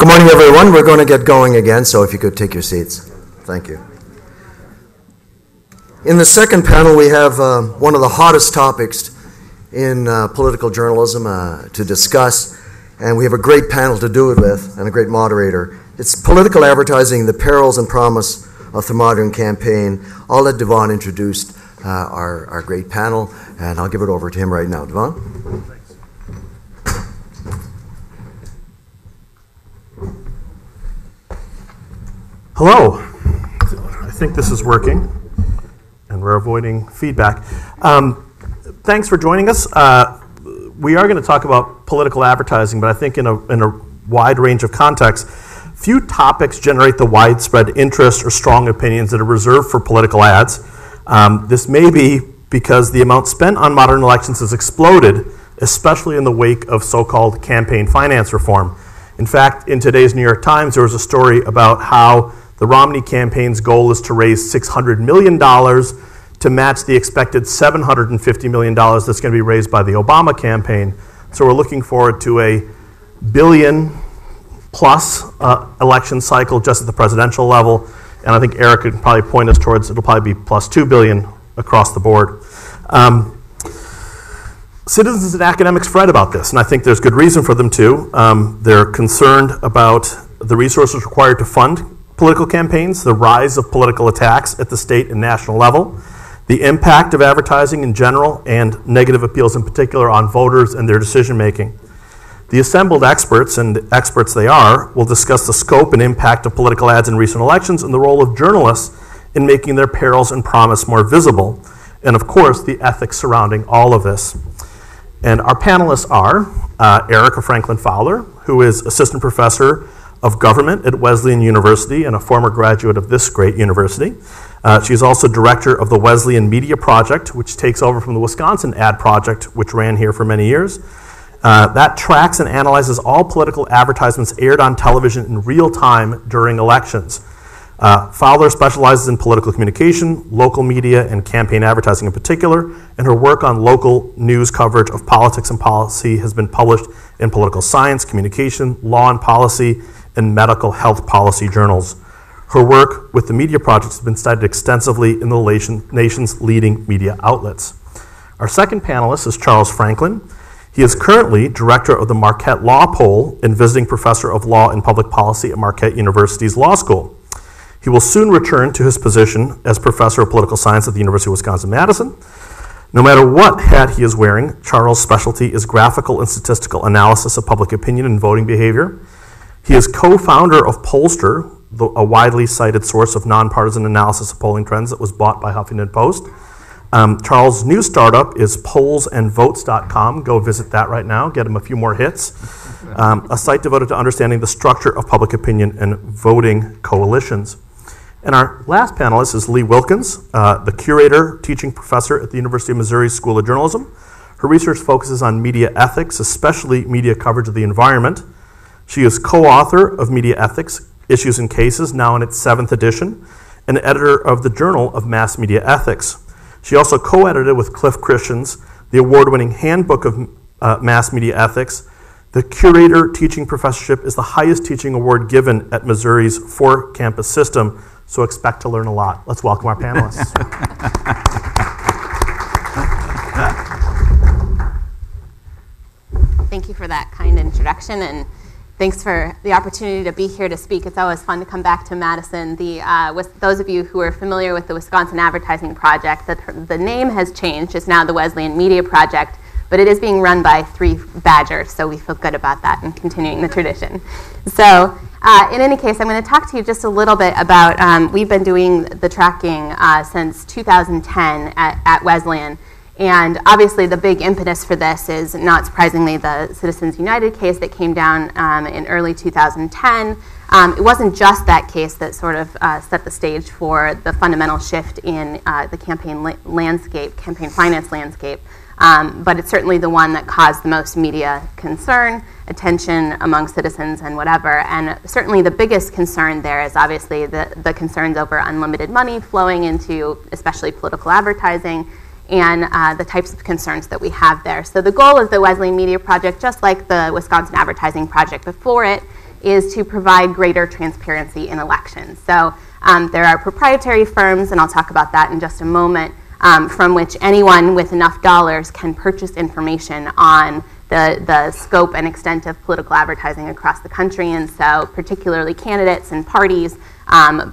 Good morning, everyone. We're going to get going again, so if you could take your seats. Thank you. In the second panel, we have one of the hottest topics in political journalism to discuss, and we have a great panel to do it with and a great moderator. It's political advertising, the perils and promise of the modern campaign. I'll let Dhavan introduce our great panel, and I'll give it over to him right now. Dhavan? Hello. I think this is working, and we're avoiding feedback. Thanks for joining us. We are going to talk about political advertising, but I think in a wide range of contexts. Few topics generate the widespread interest or strong opinions that are reserved for political ads. This may be because the amount spent on modern elections has exploded, especially in the wake of so-called campaign finance reform. In fact, in today's New York Times, there was a story about how the Romney campaign's goal is to raise $600 million to match the expected $750 million that's going to be raised by the Obama campaign. So we're looking forward to a billion-plus election cycle just at the presidential level. And I think Eric could probably point us towards it'll probably be plus $2 billion across the board. Citizens and academics fret about this, and I think there's good reason for them too. They're concerned about the resources required to fund political campaigns, the rise of political attacks at the state and national level, the impact of advertising in general, and negative appeals in particular on voters and their decision-making. The assembled experts, and experts they are, will discuss the scope and impact of political ads in recent elections and the role of journalists in making their perils and promise more visible, and of course, the ethics surrounding all of this. And our panelists are Erika Franklin Fowler, who is assistant professor of government at Wesleyan University and a former graduate of this great university. She's also director of the Wesleyan Media Project, which takes over from the Wisconsin Ad Project, which ran here for many years. That tracks and analyzes all political advertisements aired on television in real time during elections. Fowler specializes in political communication, local media, and campaign advertising in particular, and her work on local news coverage of politics and policy has been published in political science, communication, law and policy, and medical health policy journals. Her work with the Media Project has been cited extensively in the nation's leading media outlets. Our second panelist is Charles Franklin. He is currently director of the Marquette Law Poll and visiting professor of law and public policy at Marquette University's Law School. He will soon return to his position as professor of political science at the University of Wisconsin-Madison. No matter what hat he is wearing, Charles' specialty is graphical and statistical analysis of public opinion and voting behavior. He is co-founder of Pollster, a widely cited source of nonpartisan analysis of polling trends that was bought by Huffington Post. Charles' new startup is PollsAndVotes.com. Go visit that right now. Get him a few more hits. A site devoted to understanding the structure of public opinion and voting coalitions. And our last panelist is Lee Wilkins, the curator, teaching professor at the University of Missouri School of Journalism. Her research focuses on media ethics, especially media coverage of the environment. She is co-author of Media Ethics, Issues and Cases, now in its 7th edition, and editor of the Journal of Mass Media Ethics. She also co-edited with Cliff Christians the award-winning Handbook of Mass Media Ethics. The curator teaching professorship is the highest teaching award given at Missouri's 4-campus system, so expect to learn a lot. Let's welcome our panelists. Thank you for that kind introduction, and thanks for the opportunity to be here to speak. It's always fun to come back to Madison. Those of you who are familiar with the Wisconsin Advertising Project, the name has changed. It's now the Wesleyan Media Project, but it is being run by 3 Badgers, so we feel good about that and continuing the tradition. So. In any case, I'm going to talk to you just a little bit about, we've been doing the tracking since 2010 at Wesleyan, and obviously the big impetus for this is, not surprisingly, the Citizens United case that came down in early 2010. It wasn't just that case that sort of set the stage for the fundamental shift in the campaign landscape, campaign finance landscape, but it's certainly the one that caused the most media concern, attention among citizens and whatever. And certainly the biggest concern there is obviously the concerns over unlimited money flowing into especially political advertising and the types of concerns that we have there. So the goal of the Wesleyan Media Project, just like the Wisconsin Advertising Project before it, is to provide greater transparency in elections. So there are proprietary firms, and I'll talk about that in just a moment, from which anyone with enough dollars can purchase information on the scope and extent of political advertising across the country. And so particularly candidates and parties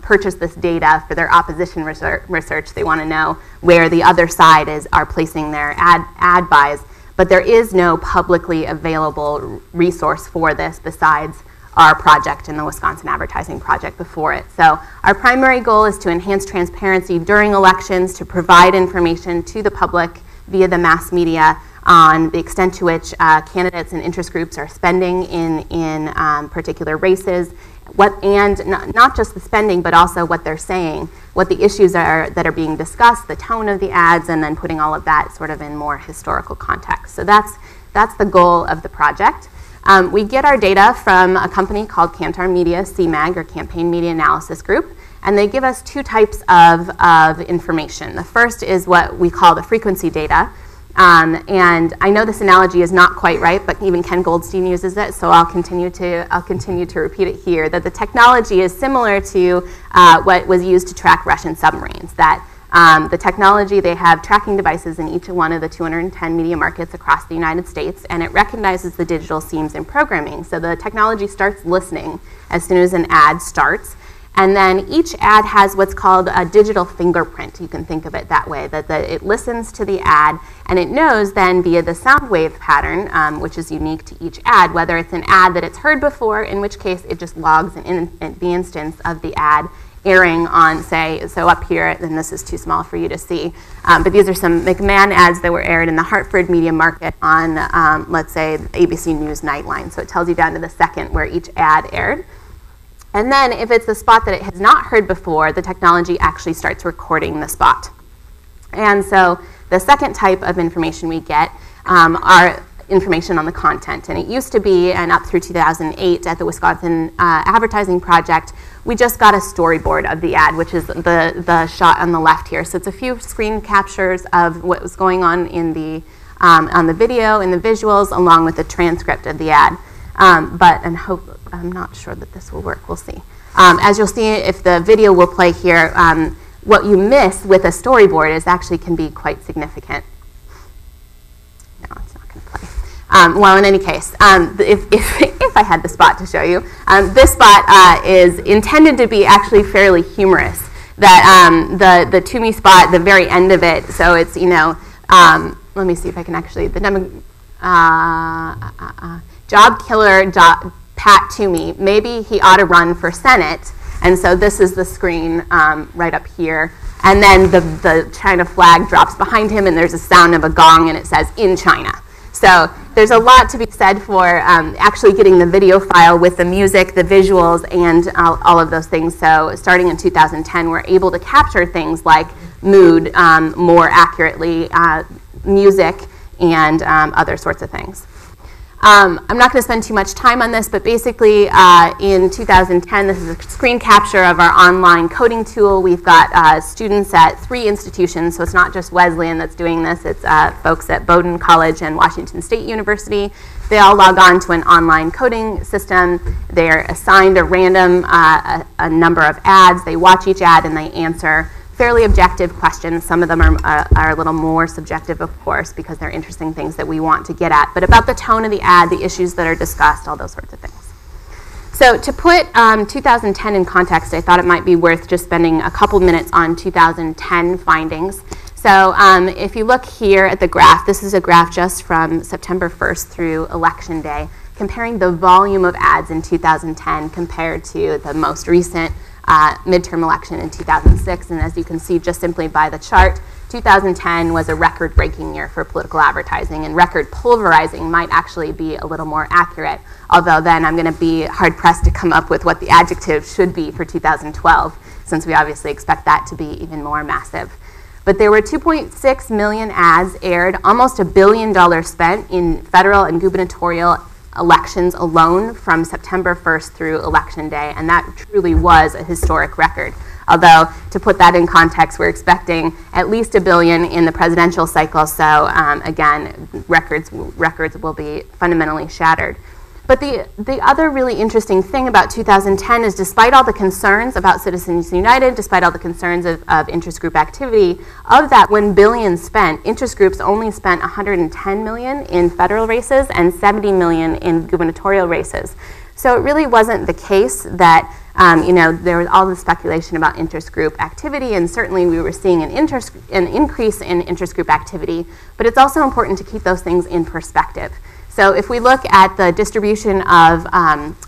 purchase this data for their opposition research. They want to know where the other side are placing their ad buys. But there is no publicly available resource for this besides our project and the Wisconsin Advertising Project before it. So our primary goal is to enhance transparency during elections, to provide information to the public via the mass media on the extent to which candidates and interest groups are spending in particular races, and not just the spending, but also what they're saying, what the issues are that are being discussed, the tone of the ads, and then putting all of that sort of in more historical context. So that's the goal of the project. We get our data from a company called Kantar Media CMAG, or Campaign Media Analysis Group, and they give us two types of information. The first is what we call the frequency data. And I know this analogy is not quite right, but even Ken Goldstein uses it, so I'll continue to repeat it here, that the technology is similar to what was used to track Russian submarines, that the technology, they have tracking devices in each one of the 210 media markets across the United States, and it recognizes the digital seams in programming. So the technology starts listening as soon as an ad starts. And then each ad has what's called a digital fingerprint. You can think of it that way, that it listens to the ad, and it knows then via the sound wave pattern, which is unique to each ad, whether it's an ad that it's heard before, in which case it just logs the instance of the ad airing on, say, so up here, and this is too small for you to see, but these are some McMahon ads that were aired in the Hartford media market on, let's say, ABC News Nightline. So it tells you down to the second where each ad aired. And then if it's a spot that it has not heard before, the technology actually starts recording the spot. And so the second type of information we get are information on the content. And it used to be, and up through 2008 at the Wisconsin Advertising Project, we just got a storyboard of the ad, which is the shot on the left here. So it's a few screen captures of what was going on in the, on the video, in the visuals, along with the transcript of the ad. I'm not sure that this will work, we'll see. As you'll see, if the video will play here, what you miss with a storyboard is actually can be quite significant. No, it's not going to play. Well, in any case, if I had the spot to show you, this spot is intended to be actually fairly humorous. That the Toomey spot, the very end of it, so it's, you know, let me see if I can actually, the job killer, Pat Toomey, maybe he ought to run for Senate. And so this is the screen right up here. And then the China flag drops behind him, and there's a sound of a gong, and it says, "In China." So there's a lot to be said for actually getting the video file with the music, the visuals, and all of those things. So starting in 2010, we're able to capture things like mood more accurately, music, and other sorts of things. I'm not going to spend too much time on this, but basically in 2010, this is a screen capture of our online coding tool. We've got students at three institutions, so it's not just Wesleyan that's doing this, it's folks at Bowdoin College and Washington State University. They all log on to an online coding system. They're assigned a random a number of ads. They watch each ad and they answer fairly objective questions. Some of them are a little more subjective, of course, because they're interesting things that we want to get at, but about the tone of the ad, the issues that are discussed, all those sorts of things. So to put 2010 in context, I thought it might be worth just spending a couple minutes on 2010 findings. So if you look here at the graph, this is a graph just from September 1st through Election Day, comparing the volume of ads in 2010 compared to the most recent midterm election in 2006, and as you can see just simply by the chart, 2010 was a record-breaking year for political advertising, and record pulverizing might actually be a little more accurate, although then I'm going to be hard-pressed to come up with what the adjective should be for 2012, since we obviously expect that to be even more massive. But there were 2.6 million ads aired, almost $1 billion spent in federal and gubernatorial elections alone from September 1st through Election Day, and that truly was a historic record. Although, to put that in context, we're expecting at least $1 billion in the presidential cycle, so again, records will be fundamentally shattered. But the other really interesting thing about 2010 is, despite all the concerns about Citizens United, despite all the concerns of interest group activity, of that $1 billion spent, interest groups only spent $110 million in federal races and $70 million in gubernatorial races. So it really wasn't the case that you know, there was all the speculation about interest group activity, and certainly we were seeing an increase in interest group activity, but it's also important to keep those things in perspective. So if we look at the distribution of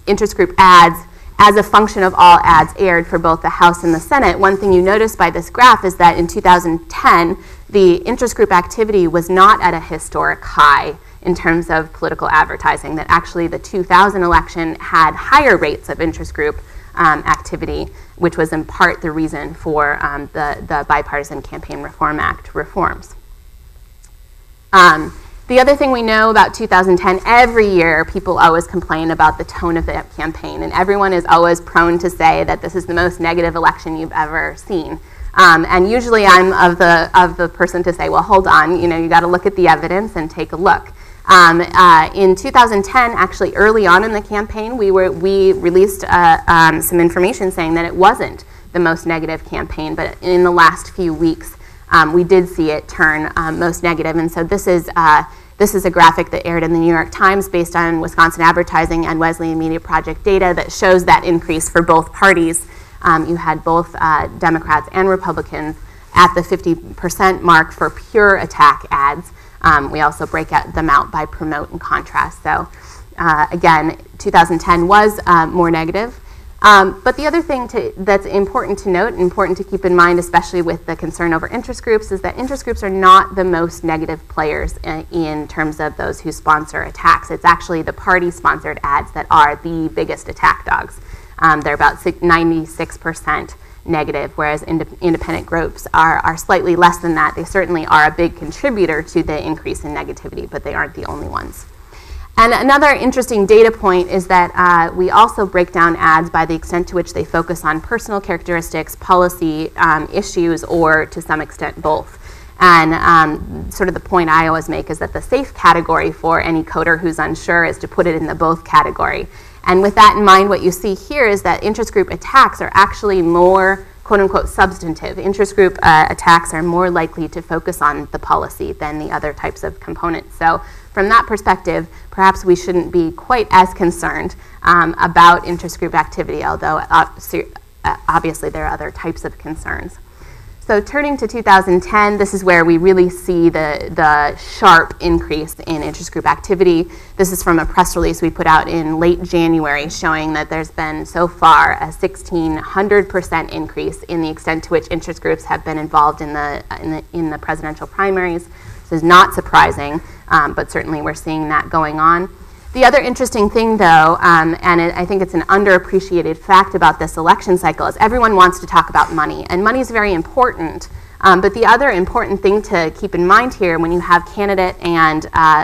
interest group ads as a function of all ads aired for both the House and the Senate, one thing you notice by this graph is that in 2010, the interest group activity was not at a historic high in terms of political advertising, that actually the 2000 election had higher rates of interest group activity, which was in part the reason for the Bipartisan Campaign Reform Act reforms. The other thing we know about 2010, every year people always complain about the tone of the campaign, and everyone is always prone to say that this is the most negative election you've ever seen. And usually I'm of the person to say, well, hold on, you know, you got to look at the evidence and take a look. In 2010, actually early on in the campaign, we released some information saying that it wasn't the most negative campaign, but in the last few weeks, we did see it turn most negative. And so this is a graphic that aired in the New York Times based on Wisconsin Advertising and Wesleyan Media Project data that shows that increase for both parties. You had both Democrats and Republicans at the 50% mark for pure attack ads. We also break them out by promote and contrast. So again, 2010 was more negative. But the other thing that's important to note, important to keep in mind, especially with the concern over interest groups, is that interest groups are not the most negative players in terms of those who sponsor attacks. It's actually the party-sponsored ads that are the biggest attack dogs. They're about 96% negative, whereas independent groups are slightly less than that. They certainly are a big contributor to the increase in negativity, but they aren't the only ones. And another interesting data point is that we also break down ads by the extent to which they focus on personal characteristics, policy issues, or to some extent both. And sort of the point I always make is that the safe category for any coder who's unsure is to put it in the both category. And with that in mind, what you see here is that interest group attacks are actually more, quote unquote, substantive. Interest group attacks are more likely to focus on the policy than the other types of components. So from that perspective, perhaps we shouldn't be quite as concerned about interest group activity, although obviously there are other types of concerns. So turning to 2010, this is where we really see the sharp increase in interest group activity. This is from a press release we put out in late January showing that there's been so far a 1,600% increase in the extent to which interest groups have been involved in the presidential primaries. This is not surprising, but certainly we're seeing that going on. The other interesting thing, though, I think it's an underappreciated fact about this election cycle, is everyone wants to talk about money, and money is very important. But the other important thing to keep in mind here when you have candidate and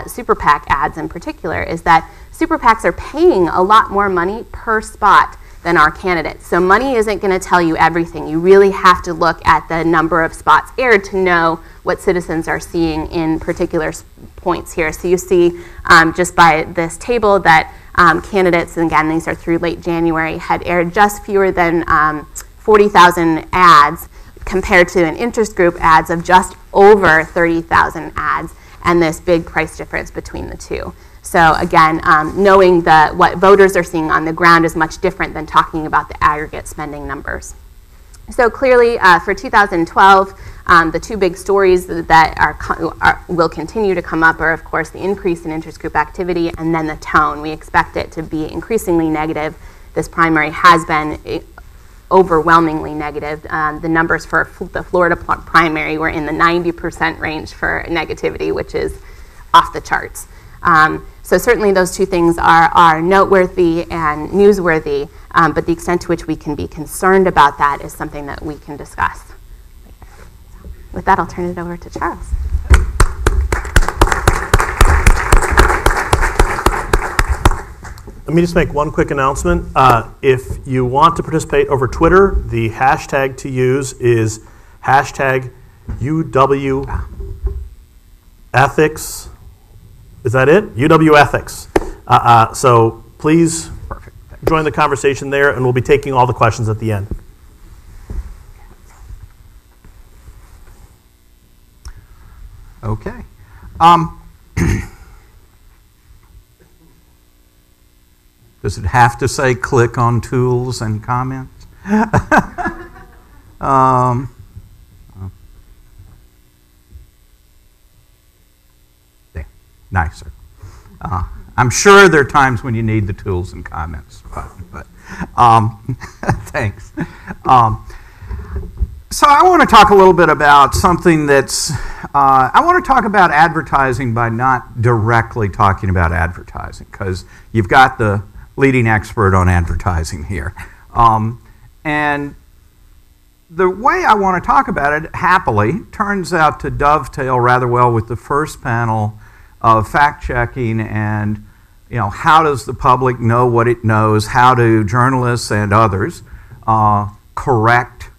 super PAC ads in particular is that super PACs are paying a lot more money per spot than our candidates. So money isn't going to tell you everything. You really have to look at the number of spots aired to know what citizens are seeing in particular points here. So you see just by this table that candidates, and again these are through late January, had aired just fewer than 40,000 ads compared to an interest group ads of just over 30,000 ads, and this big price difference between the two. So again, knowing what voters are seeing on the ground is much different than talking about the aggregate spending numbers. So clearly, for 2012, the two big stories that will continue to come up are, of course, the increase in interest group activity and then the tone. We expect it to be increasingly negative. This primary has been overwhelmingly negative. The numbers for the Florida primary were in the 90% range for negativity, which is off the charts. So certainly those two things are noteworthy and newsworthy, but the extent to which we can be concerned about that is something that we can discuss. With that, I'll turn it over to Charles. Let me just make one quick announcement. If you want to participate over Twitter, the hashtag to use is hashtag UW Ethics. Is that it? UW Ethics. So please join the conversation there, and we'll be taking all the questions at the end. Okay. Does it have to say click on tools and comments? Yeah, nicer. I'm sure there are times when you need the tools and comments, but thanks. So I want to talk a little bit about something that's, I want to talk about advertising by not directly talking about advertising, because you've got the leading expert on advertising here. And the way I want to talk about it, happily, turns out to dovetail rather well with the first panel of fact-checking and, you know, how does the public know what it knows? How do journalists and others correct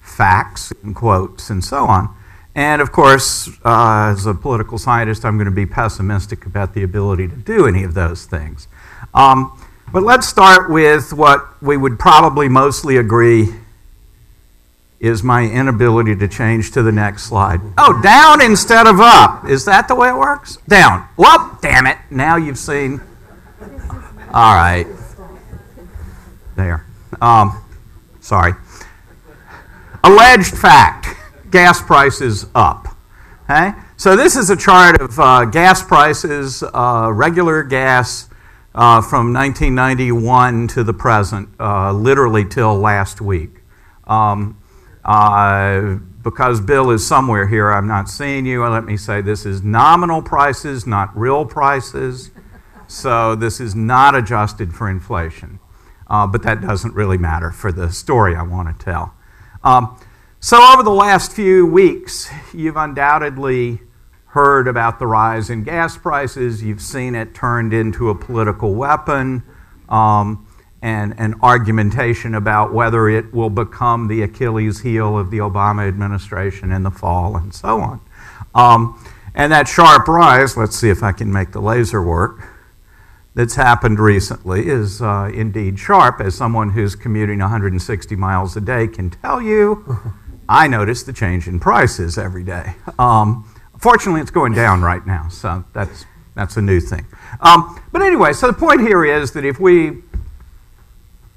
facts, in quotes, and so on? And of course, as a political scientist, I'm going to be pessimistic about the ability to do any of those things. But let's start with what we would probably mostly agree is my inability to change to the next slide. Oh, down instead of up. Is that the way it works? Down. Well, damn it. Now you've seen. All right. There. Sorry. Alleged fact. Gas prices up. Okay? So this is a chart of gas prices, regular gas from 1991 to the present, literally till last week. Because Bill is somewhere here, I'm not seeing you. Let me say this is nominal prices, not real prices. So this is not adjusted for inflation. But that doesn't really matter for the story I want to tell. So over the last few weeks, you've undoubtedly heard about the rise in gas prices. You've seen it turned into a political weapon. And an argumentation about whether it will become the Achilles heel of the Obama administration in the fall and so on. And that sharp rise, let's see if I can make the laser work, that's happened recently is indeed sharp. As someone who's commuting 160 miles a day can tell you, I notice the change in prices every day. Fortunately, it's going down right now, so that's a new thing. But anyway, so the point here is that if we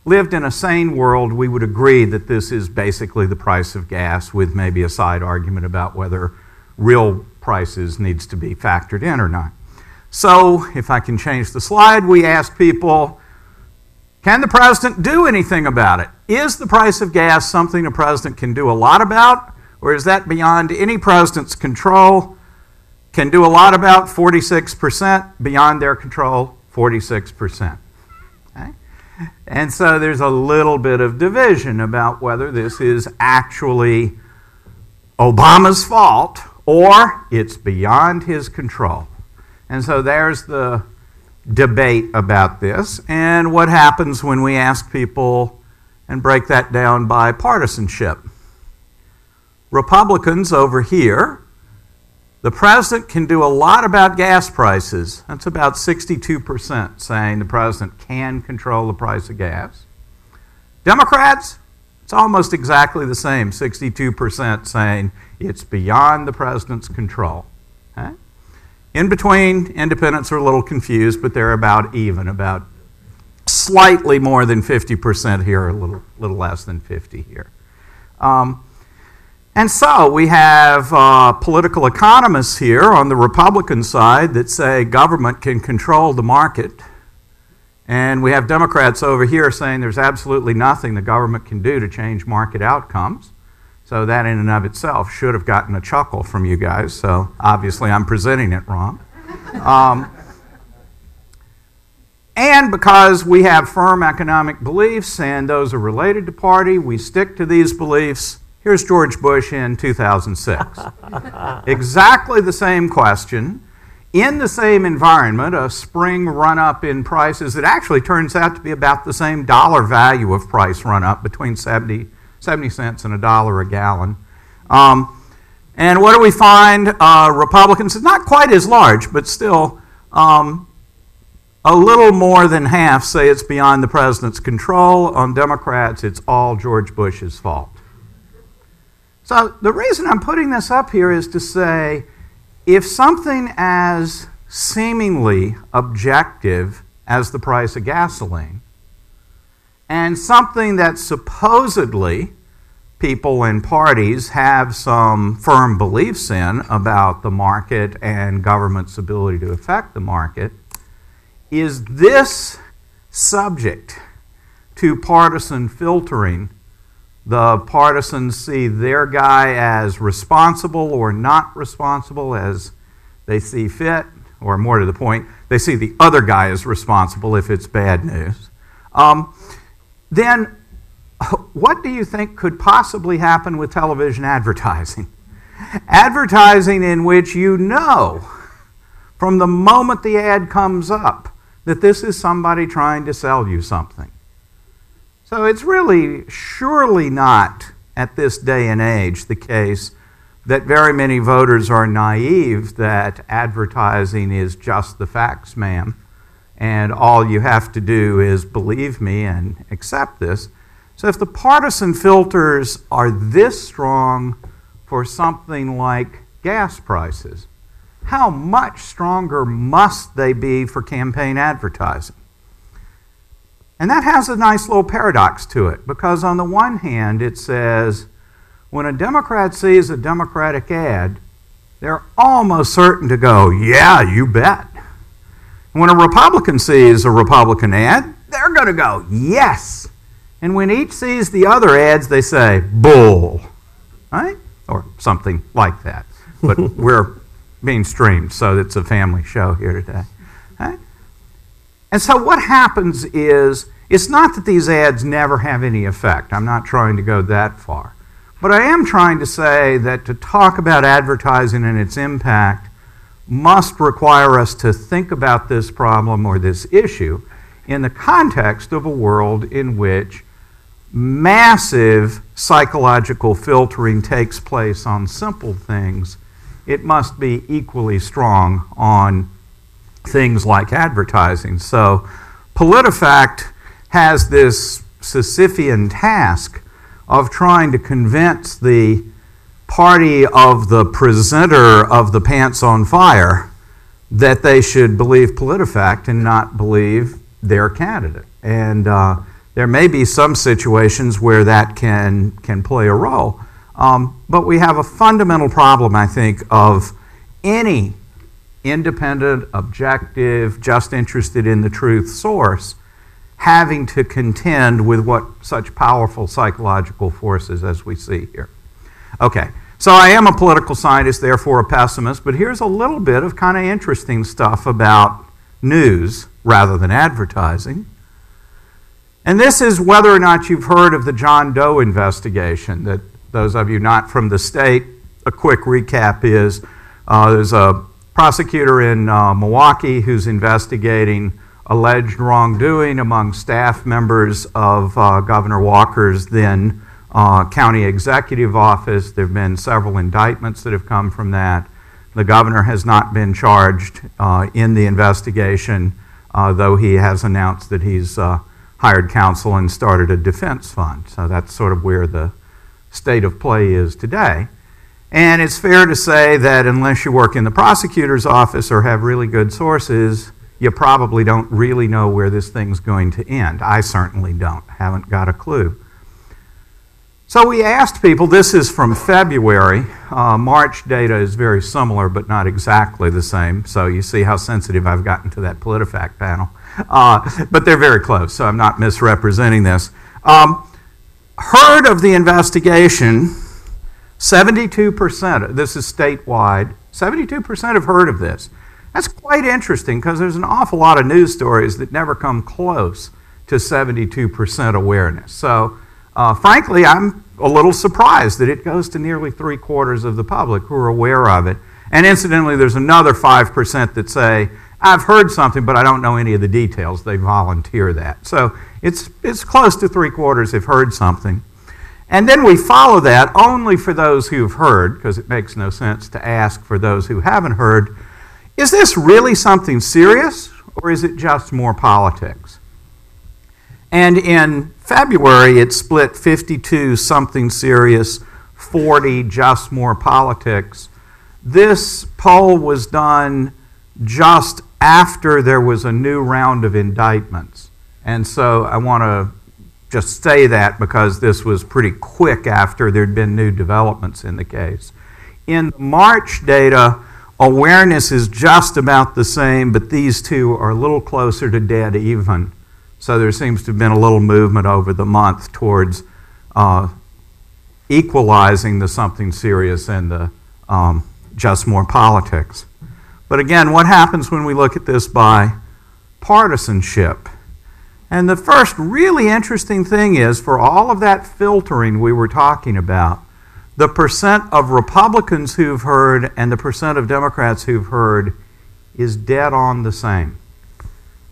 lived in a sane world, we would agree that this is basically the price of gas, with maybe a side argument about whether real prices needs to be factored in or not. So if I can change the slide, we asked people, can the president do anything about it? Is the price of gas something a president can do a lot about, or is that beyond any president's control? Can do a lot about, 46%, beyond their control, 46%. And so there's a little bit of division about whether this is actually Obama's fault or it's beyond his control. And so there's the debate about this and what happens when we ask people and break that down by partisanship. Republicans over here, the president can do a lot about gas prices. That's about 62% saying the president can control the price of gas. Democrats, it's almost exactly the same, 62% saying it's beyond the president's control. Okay? In between, independents are a little confused, but they're about even, about slightly more than 50% here, a little less than 50 here. And so we have political economists here on the Republican side that say government can control the market. And we have Democrats over here saying there's absolutely nothing the government can do to change market outcomes. So that in and of itself should have gotten a chuckle from you guys. So obviously I'm presenting it wrong. And because we have firm economic beliefs and those are related to party, we stick to these beliefs. Here's George Bush in 2006. Exactly the same question, in the same environment, a spring run-up in prices that actually turns out to be about the same dollar value of price run-up, between 70 cents and $1 a gallon. And what do we find? Republicans, it's not quite as large, but still A little more than half say it's beyond the president's control. On Democrats, it's all George Bush's fault. So the reason I'm putting this up here is to say, if something as seemingly objective as the price of gasoline, and something that supposedly people and parties have some firm beliefs in about the market and government's ability to affect the market, is this subject to partisan filtering? The partisans see their guy as responsible or not responsible as they see fit, or more to the point, they see the other guy as responsible if it's bad news. Then what do you think could possibly happen with television advertising? Advertising in which you know from the moment the ad comes up that this is somebody trying to sell you something. So it's really surely not at this day and age the case that very many voters are naive that advertising is just the facts, ma'am, and all you have to do is believe me and accept this. So if the partisan filters are this strong for something like gas prices, how much stronger must they be for campaign advertising? And that has a nice little paradox to it, because on the one hand, it says, when a Democrat sees a Democratic ad, they're almost certain to go, yeah, you bet. When a Republican sees a Republican ad, they're going to go, yes. And when each sees the other ads, they say, bull, right? Or something like that. But we're being streamed, so it's a family show here today. Right? And so what happens is, it's not that these ads never have any effect. I'm not trying to go that far. But I am trying to say that to talk about advertising and its impact must require us to think about this problem or this issue in the context of a world in which massive psychological filtering takes place on simple things. It must be equally strong on things like advertising. So PolitiFact has this Sisyphean task of trying to convince the party of the presenter of the pants on fire that they should believe PolitiFact and not believe their candidate. And there may be some situations where that can play a role. But we have a fundamental problem, I think, of any independent, objective, just interested in the truth source having to contend with what such powerful psychological forces as we see here. Okay, so I am a political scientist, therefore a pessimist, but here's a little bit of kind of interesting stuff about news rather than advertising. And this is whether or not you've heard of the John Doe investigation. That those of you not from the state, a quick recap is there's a prosecutor in Milwaukee who's investigating alleged wrongdoing among staff members of Governor Walker's then county executive office. There have been several indictments that have come from that. The governor has not been charged in the investigation, though he has announced that he's hired counsel and started a defense fund. So that's sort of where the state of play is today. And it's fair to say that unless you work in the prosecutor's office or have really good sources, you probably don't really know where this thing's going to end. I certainly don't. Haven't got a clue. So we asked people, this is from February. March data is very similar, but not exactly the same. So you see how sensitive I've gotten to that PolitiFact panel. But they're very close, so I'm not misrepresenting this. Heard of the investigation, 72%, this is statewide, 72% have heard of this. That's quite interesting because there's an awful lot of news stories that never come close to 72% awareness. So, frankly, I'm a little surprised that it goes to nearly 3/4 of the public who are aware of it. And incidentally, there's another 5% that say, I've heard something, but I don't know any of the details. They volunteer that. So it's close to 3/4 have heard something. And then we follow that only for those who've heard, because it makes no sense to ask for those who haven't heard, is this really something serious, or is it just more politics? And in February, it split 52 something serious, 40 just more politics. This poll was done just after there was a new round of indictments. And so I want to just say that because this was pretty quick after there'd been new developments in the case. In the March data, awareness is just about the same, but these two are a little closer to dead even. So there seems to have been a little movement over the month towards equalizing the something serious and the just more politics. But again, what happens when we look at this by partisanship? And the first really interesting thing is, for all of that filtering we were talking about, the percent of Republicans who've heard and the percent of Democrats who've heard is dead on the same.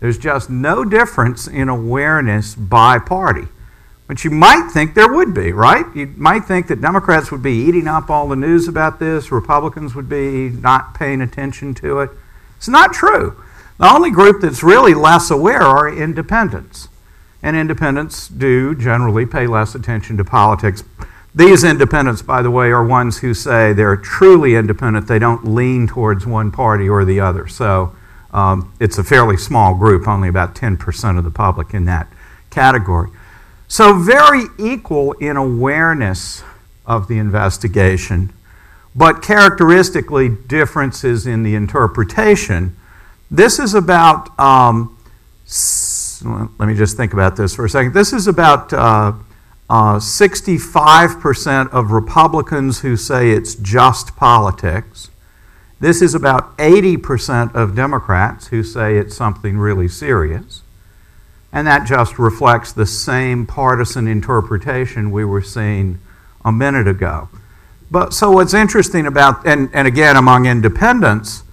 There's just no difference in awareness by party, which you might think there would be, right? You might think that Democrats would be eating up all the news about this, Republicans would be not paying attention to it. It's not true. The only group that's really less aware are independents, and independents do generally pay less attention to politics. These independents, by the way, are ones who say they're truly independent. They don't lean towards one party or the other. So it's a fairly small group, only about 10% of the public in that category. So very equal in awareness of the investigation, but characteristically differences in the interpretation. This is about, let me just think about this for a second. This is about 65% of Republicans who say it's just politics. This is about 80% of Democrats who say it's something really serious. And that just reflects the same partisan interpretation we were seeing a minute ago. But so what's interesting about, and again among independents,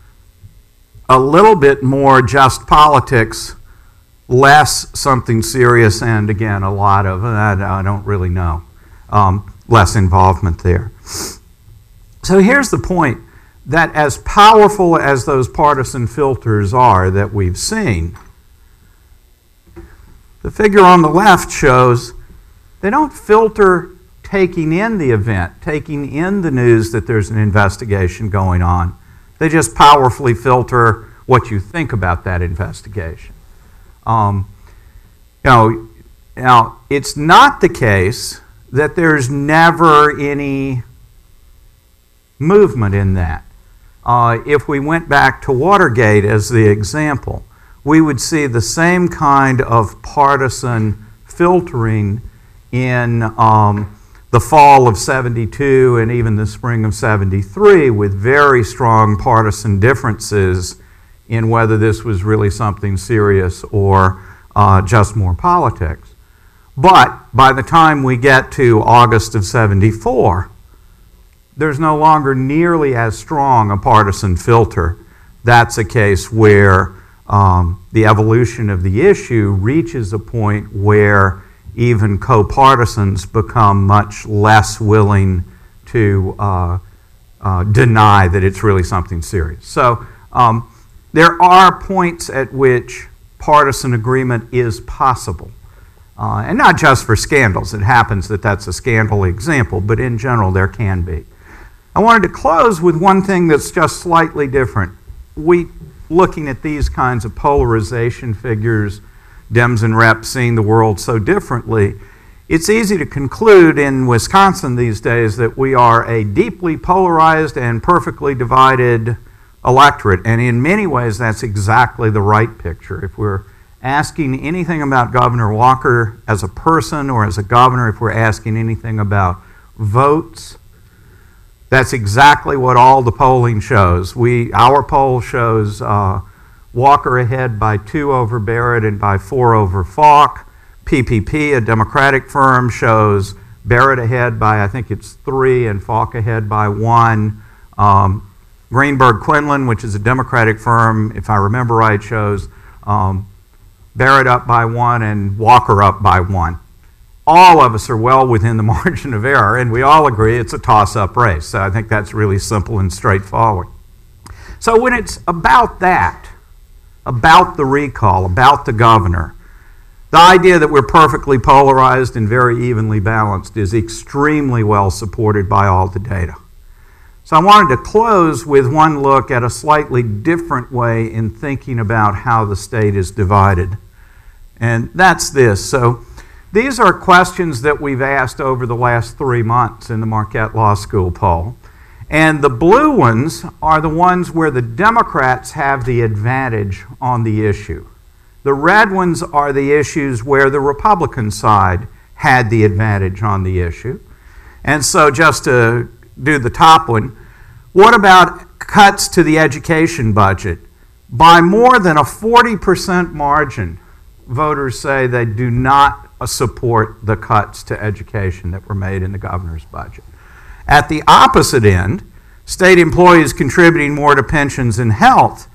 a little bit more just politics, less something serious, and again, a lot of, I don't really know, less involvement there. So here's the point, that as powerful as those partisan filters are that we've seen, the figure on the left shows they don't filter taking in the event, taking in the news that there's an investigation going on. They just powerfully filter what you think about that investigation. You know, now, it's not the case that there's never any movement in that. If we went back to Watergate as the example, we would see the same kind of partisan filtering in the fall of 72 and even the spring of 73 with very strong partisan differences in whether this was really something serious or just more politics. But by the time we get to August of 74, there's no longer nearly as strong a partisan filter. That's a case where the evolution of the issue reaches a point where even co-partisans become much less willing to deny that it's really something serious. So there are points at which partisan agreement is possible. And not just for scandals. It happens that that's a scandal example, but in general there can be. I wanted to close with one thing that's just slightly different. We, looking at these kinds of polarization figures, Dems and reps seeing the world so differently, it's easy to conclude in Wisconsin these days that we are a deeply polarized and perfectly divided electorate. And in many ways, that's exactly the right picture. If we're asking anything about Governor Walker as a person or as a governor, if we're asking anything about votes, that's exactly what all the polling shows. Our poll shows Walker ahead by 2 over Barrett and by 4 over Falk. PPP, a Democratic firm, shows Barrett ahead by, I think it's 3, and Falk ahead by 1. Greenberg Quinlan, which is a Democratic firm, if I remember right, shows Barrett up by 1 and Walker up by 1. All of us are well within the margin of error, and we all agree it's a toss-up race. So I think that's really simple and straightforward. So when it's about that, about the recall, about the governor. The idea that we're perfectly polarized and very evenly balanced is extremely well supported by all the data. So I wanted to close with one look at a slightly different way in thinking about how the state is divided. And that's this. So these are questions that we've asked over the last 3 months in the Marquette Law School poll. And the blue ones are the ones where the Democrats have the advantage on the issue. The red ones are the issues where the Republican side had the advantage on the issue. And so just to do the top one, what about cuts to the education budget? By more than a 40% margin, voters say they do not support the cuts to education that were made in the governor's budget. At the opposite end, state employees contributing more to pensions and health,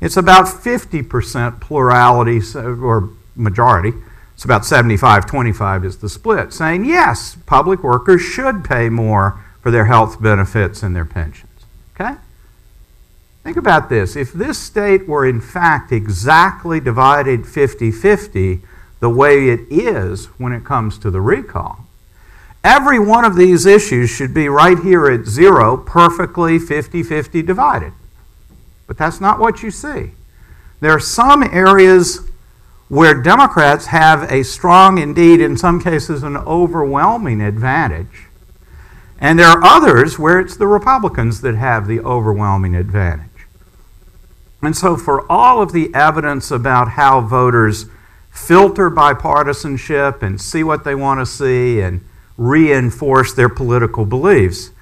it's about 50% plurality or majority. It's about 75-25 is the split, saying yes, public workers should pay more for their health benefits and their pensions. Okay? Think about this. If this state were in fact exactly divided 50-50 the way it is when it comes to the recall, every one of these issues should be right here at zero, perfectly 50-50 divided. But that's not what you see. There are some areas where Democrats have a strong, indeed in some cases an overwhelming advantage. And there are others where it's the Republicans that have the overwhelming advantage. And so for all of the evidence about how voters filter bipartisanship and see what they want to see and reinforce their political beliefs,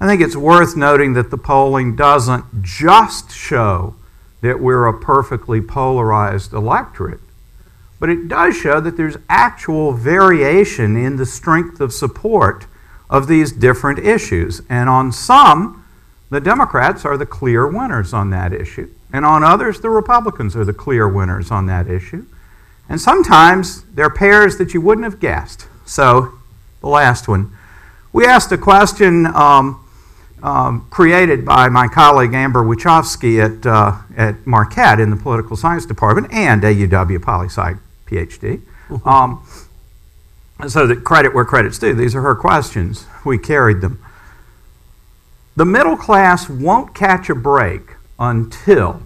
I think it's worth noting that the polling doesn't just show that we're a perfectly polarized electorate, but it does show that there's actual variation in the strength of support of these different issues. And on some, the Democrats are the clear winners on that issue. And on others, the Republicans are the clear winners on that issue. And sometimes they're pairs that you wouldn't have guessed. So the last one. We asked a question created by my colleague Amber Wachowski at Marquette in the political science department and a UW poli-sci PhD. So that credit where credit's due. These are her questions. We carried them. The middle class won't catch a break until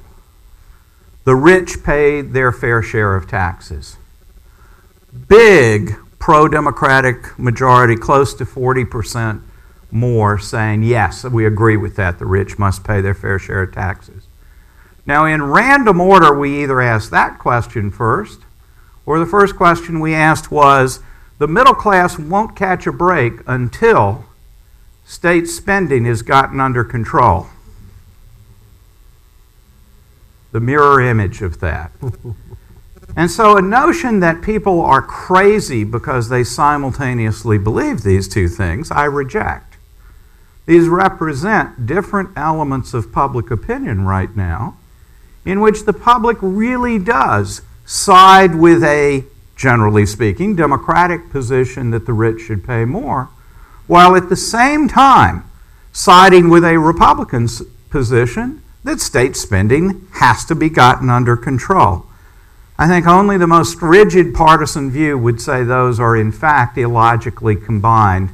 the rich pay their fair share of taxes. Big pro-democratic majority, close to 40% more, saying yes, we agree with that, the rich must pay their fair share of taxes. Now in random order, we either asked that question first, or the first question we asked was, the middle class won't catch a break until state spending is gotten under control. The mirror image of that. And so a notion that people are crazy because they simultaneously believe these two things, I reject. These represent different elements of public opinion right now in which the public really does side with a, generally speaking, democratic position that the rich should pay more, while at the same time siding with a Republican position that state spending has to be gotten under control. I think only the most rigid partisan view would say those are in fact illogically combined,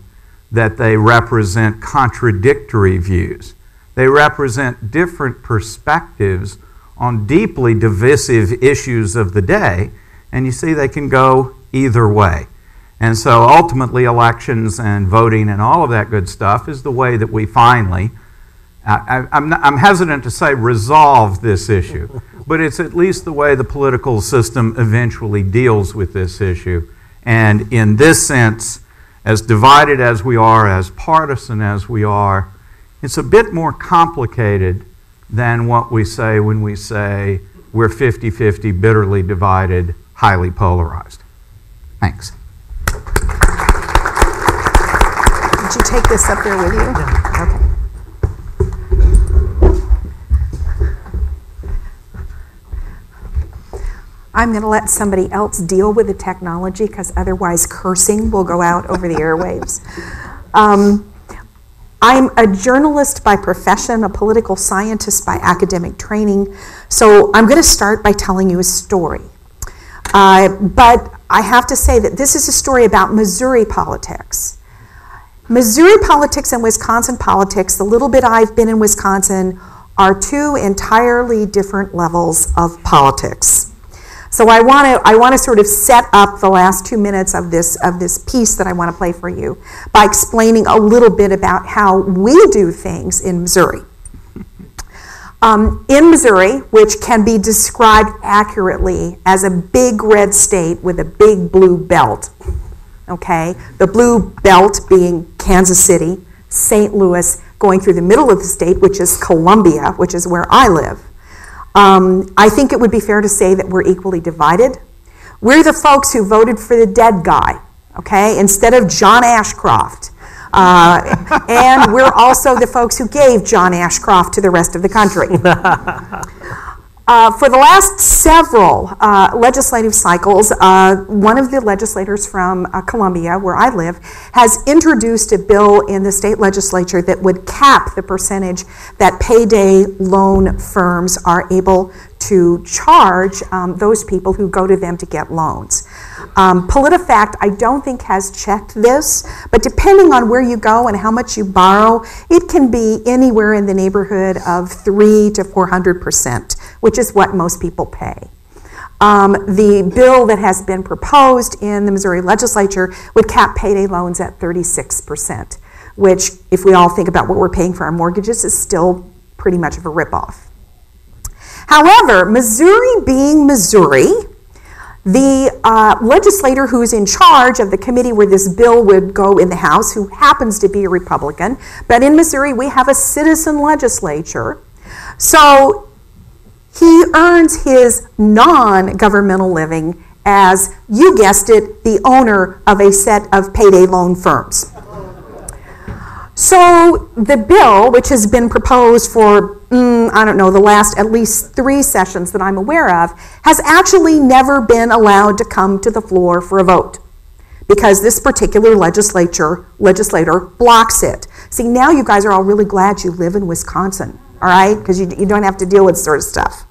that they represent contradictory views. They represent different perspectives on deeply divisive issues of the day, and you see they can go either way. And so ultimately elections and voting and all of that good stuff is the way that we finally, I'm hesitant to say resolve this issue, but it's at least the way the political system eventually deals with this issue. And in this sense, as divided as we are, as partisan as we are, it's a bit more complicated than what we say when we say we're 50-50, bitterly divided, highly polarized. Thanks. Did you take this up there with you? Yeah. Okay. I'm going to let somebody else deal with the technology because otherwise cursing will go out over the airwaves. I'm a journalist by profession, a political scientist by academic training, so I'm going to start by telling you a story. But I have to say that this is a story about Missouri politics. Missouri politics and Wisconsin politics, the little bit I've been in Wisconsin, are two entirely different levels of politics. So I want to sort of set up the last 2 minutes of this piece that I want to play for you by explaining a little bit about how we do things in Missouri. In Missouri, which can be described accurately as a big red state with a big blue belt, okay? The blue belt being Kansas City, St. Louis, going through the middle of the state, which is Columbia, which is where I live. I think it would be fair to say that we're equally divided. We're the folks who voted for the dead guy, okay, instead of John Ashcroft. And we're also the folks who gave John Ashcroft to the rest of the country. For the last several legislative cycles, one of the legislators from Columbia, where I live, has introduced a bill in the state legislature that would cap the percentage that payday loan firms are able to charge those people who go to them to get loans. PolitiFact, I don't think, has checked this, but depending on where you go and how much you borrow, it can be anywhere in the neighborhood of 300 to 400%, which is what most people pay. The bill that has been proposed in the Missouri legislature would cap payday loans at 36%, which, if we all think about what we're paying for our mortgages, is still pretty much of a ripoff. However, Missouri being Missouri, the legislator who's in charge of the committee where this bill would go in the House, who happens to be a Republican, but in Missouri we have a citizen legislature, so he earns his non-governmental living as, you guessed it, the owner of a set of payday loan firms. So the bill, which has been proposed for, I don't know, the last at least 3 sessions that I'm aware of, has actually never been allowed to come to the floor for a vote because this particular legislator blocks it. See, now you guys are all really glad you live in Wisconsin, all right? Because you don't have to deal with sort of stuff.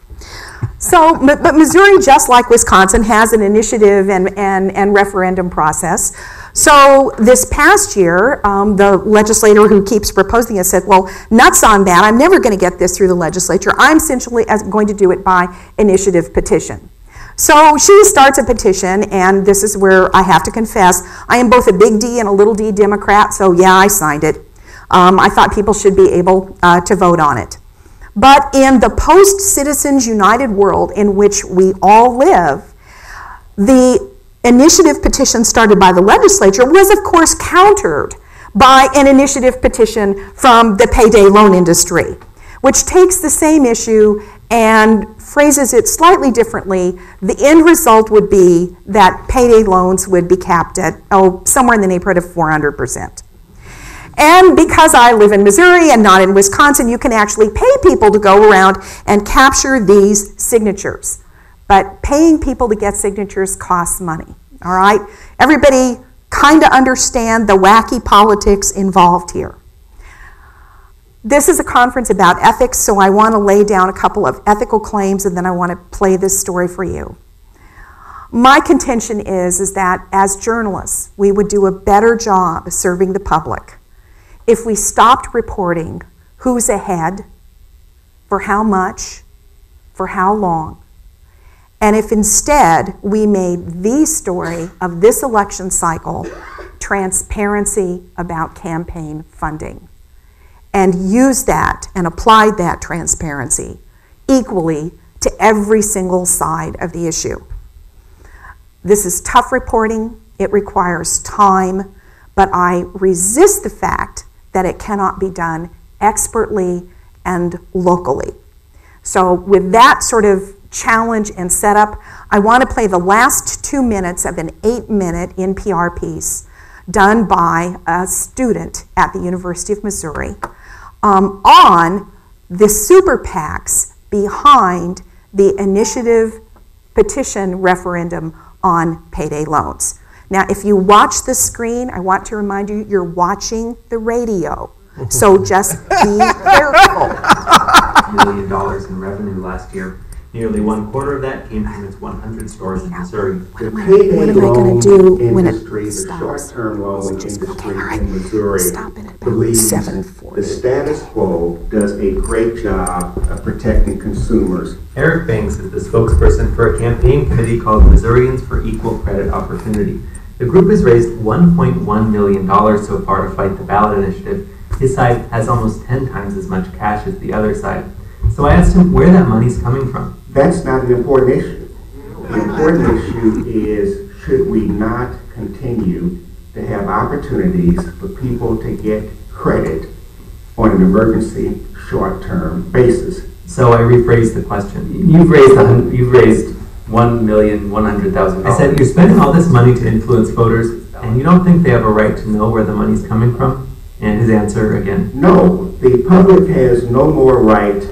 So, but Missouri, just like Wisconsin, has an initiative and referendum process. So this past year, the legislator who keeps proposing it said, well, nuts on that. I'm never going to get this through the legislature. I'm essentially going to do it by initiative petition. So she starts a petition, and this is where I have to confess, I am both a big D and a little d Democrat, so yeah, I signed it. I thought people should be able to vote on it. But in the post-Citizens United world in which we all live, the initiative petition started by the legislature was, of course, countered by an initiative petition from the payday loan industry, which takes the same issue and phrases it slightly differently. The end result would be that payday loans would be capped at, oh, somewhere in the neighborhood of 400%. And because I live in Missouri and not in Wisconsin, you can actually pay people to go around and capture these signatures. But paying people to get signatures costs money, all right? Everybody kind of understand the wacky politics involved here. This is a conference about ethics, so I want to lay down a couple of ethical claims, and then I want to play this story for you. My contention is that as journalists, we would do a better job serving the public if we stopped reporting who's ahead, for how much, for how long, and if instead we made the story of this election cycle transparency about campaign funding, and used that and applied that transparency equally to every single side of the issue. This is tough reporting, it requires time, but I resist the fact that it cannot be done expertly and locally. So with that sort of challenge and setup, I want to play the last 2 minutes of an 8-minute NPR piece done by a student at the University of Missouri on the super PACs behind the initiative petition referendum on payday loans. Now, if you watch the screen, I want to remind you, you're watching the radio. So just be careful. $1 million in revenue last year. Nearly 1/4 of that came from its 100 stores in Missouri. What am I going to do when it stops? Short-term loan industry in Missouri. Stop it at about 7:40. The status quo does a great job of protecting consumers. Eric Banks is the spokesperson for a campaign committee called Missourians for Equal Credit Opportunity. The group has raised $1.1 million so far to fight the ballot initiative. His side has almost 10 times as much cash as the other side. So I asked him where that money's coming from. That's not an important issue. The important issue is, should we not continue to have opportunities for people to get credit on an emergency, short-term basis? So I rephrased the question. You've raised $1,100,000. I said, you're spending all this money to influence voters, and you don't think they have a right to know where the money's coming from? And his answer again. No, the public has no more right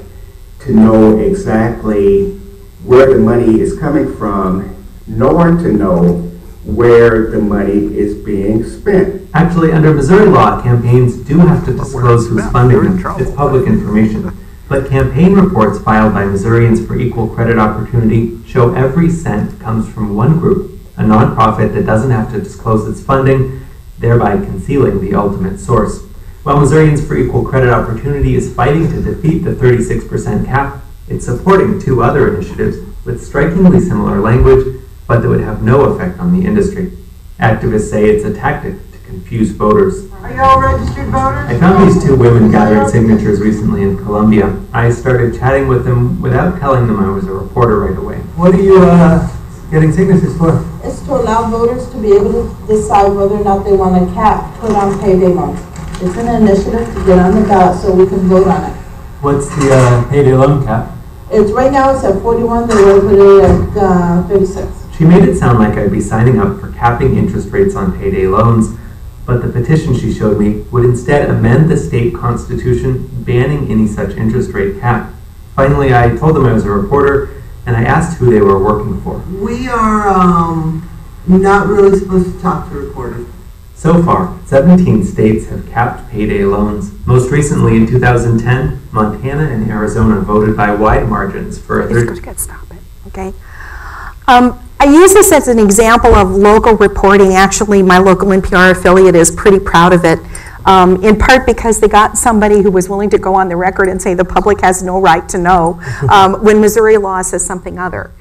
to know exactly where the money is coming from, nor to know where the money is being spent. Actually, under Missouri law, campaigns do have to disclose who's funding them. It's public information. But campaign reports filed by Missourians for Equal Credit Opportunity show every cent comes from one group, a nonprofit that doesn't have to disclose its funding, thereby concealing the ultimate source. While Missourians for Equal Credit Opportunity is fighting to defeat the 36% cap, it's supporting two other initiatives with strikingly similar language, but that would have no effect on the industry. Activists say it's a tactic to confuse voters. Are you all registered voters? I found these two women gathering signatures recently in Columbia. I started chatting with them without telling them I was a reporter right away. What are you getting signatures for? It's to allow voters to be able to decide whether or not they want a cap put on payday loan. It's an initiative to get on the ballot so we can vote on it. What's the payday loan cap? It's right now it's at 41, they were put it at 36. She made it sound like I'd be signing up for capping interest rates on payday loans, but the petition she showed me would instead amend the state constitution banning any such interest rate cap. Finally, I told them I was a reporter, and I asked who they were working for. We are not really supposed to talk to reporters. So far, 17 states have capped payday loans. Most recently, in 2010, Montana and Arizona voted by wide margins for a I use this as an example of local reporting. Actually, my local NPR affiliate is pretty proud of it, in part because they got somebody who was willing to go on the record and say the public has no right to know when Missouri law says something other.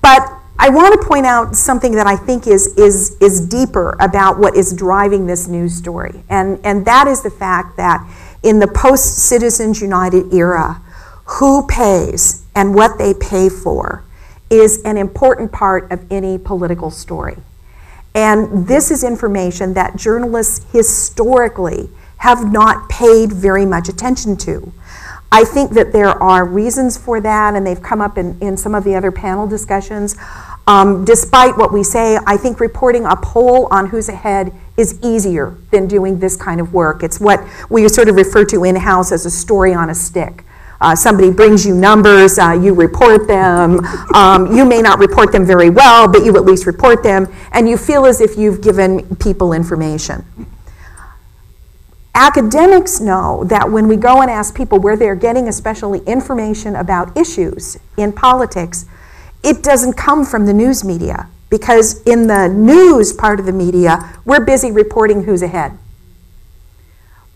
But I want to point out something that I think is deeper about what is driving this news story, and that is the fact that in the post-Citizens United era, who pays and what they pay for is an important part of any political story. And this is information that journalists historically have not paid very much attention to. I think that there are reasons for that, and they've come up in some of the other panel discussions. Despite what we say, I think reporting a poll on who's ahead is easier than doing this kind of work. It's what we sort of refer to in-house as a story on a stick. Somebody brings you numbers, you report them, you may not report them very well, but you at least report them, and you feel as if you've given people information. Academics know that when we go and ask people where they're getting especially information about issues in politics, it doesn't come from the news media, because in the news part of the media, we're busy reporting who's ahead.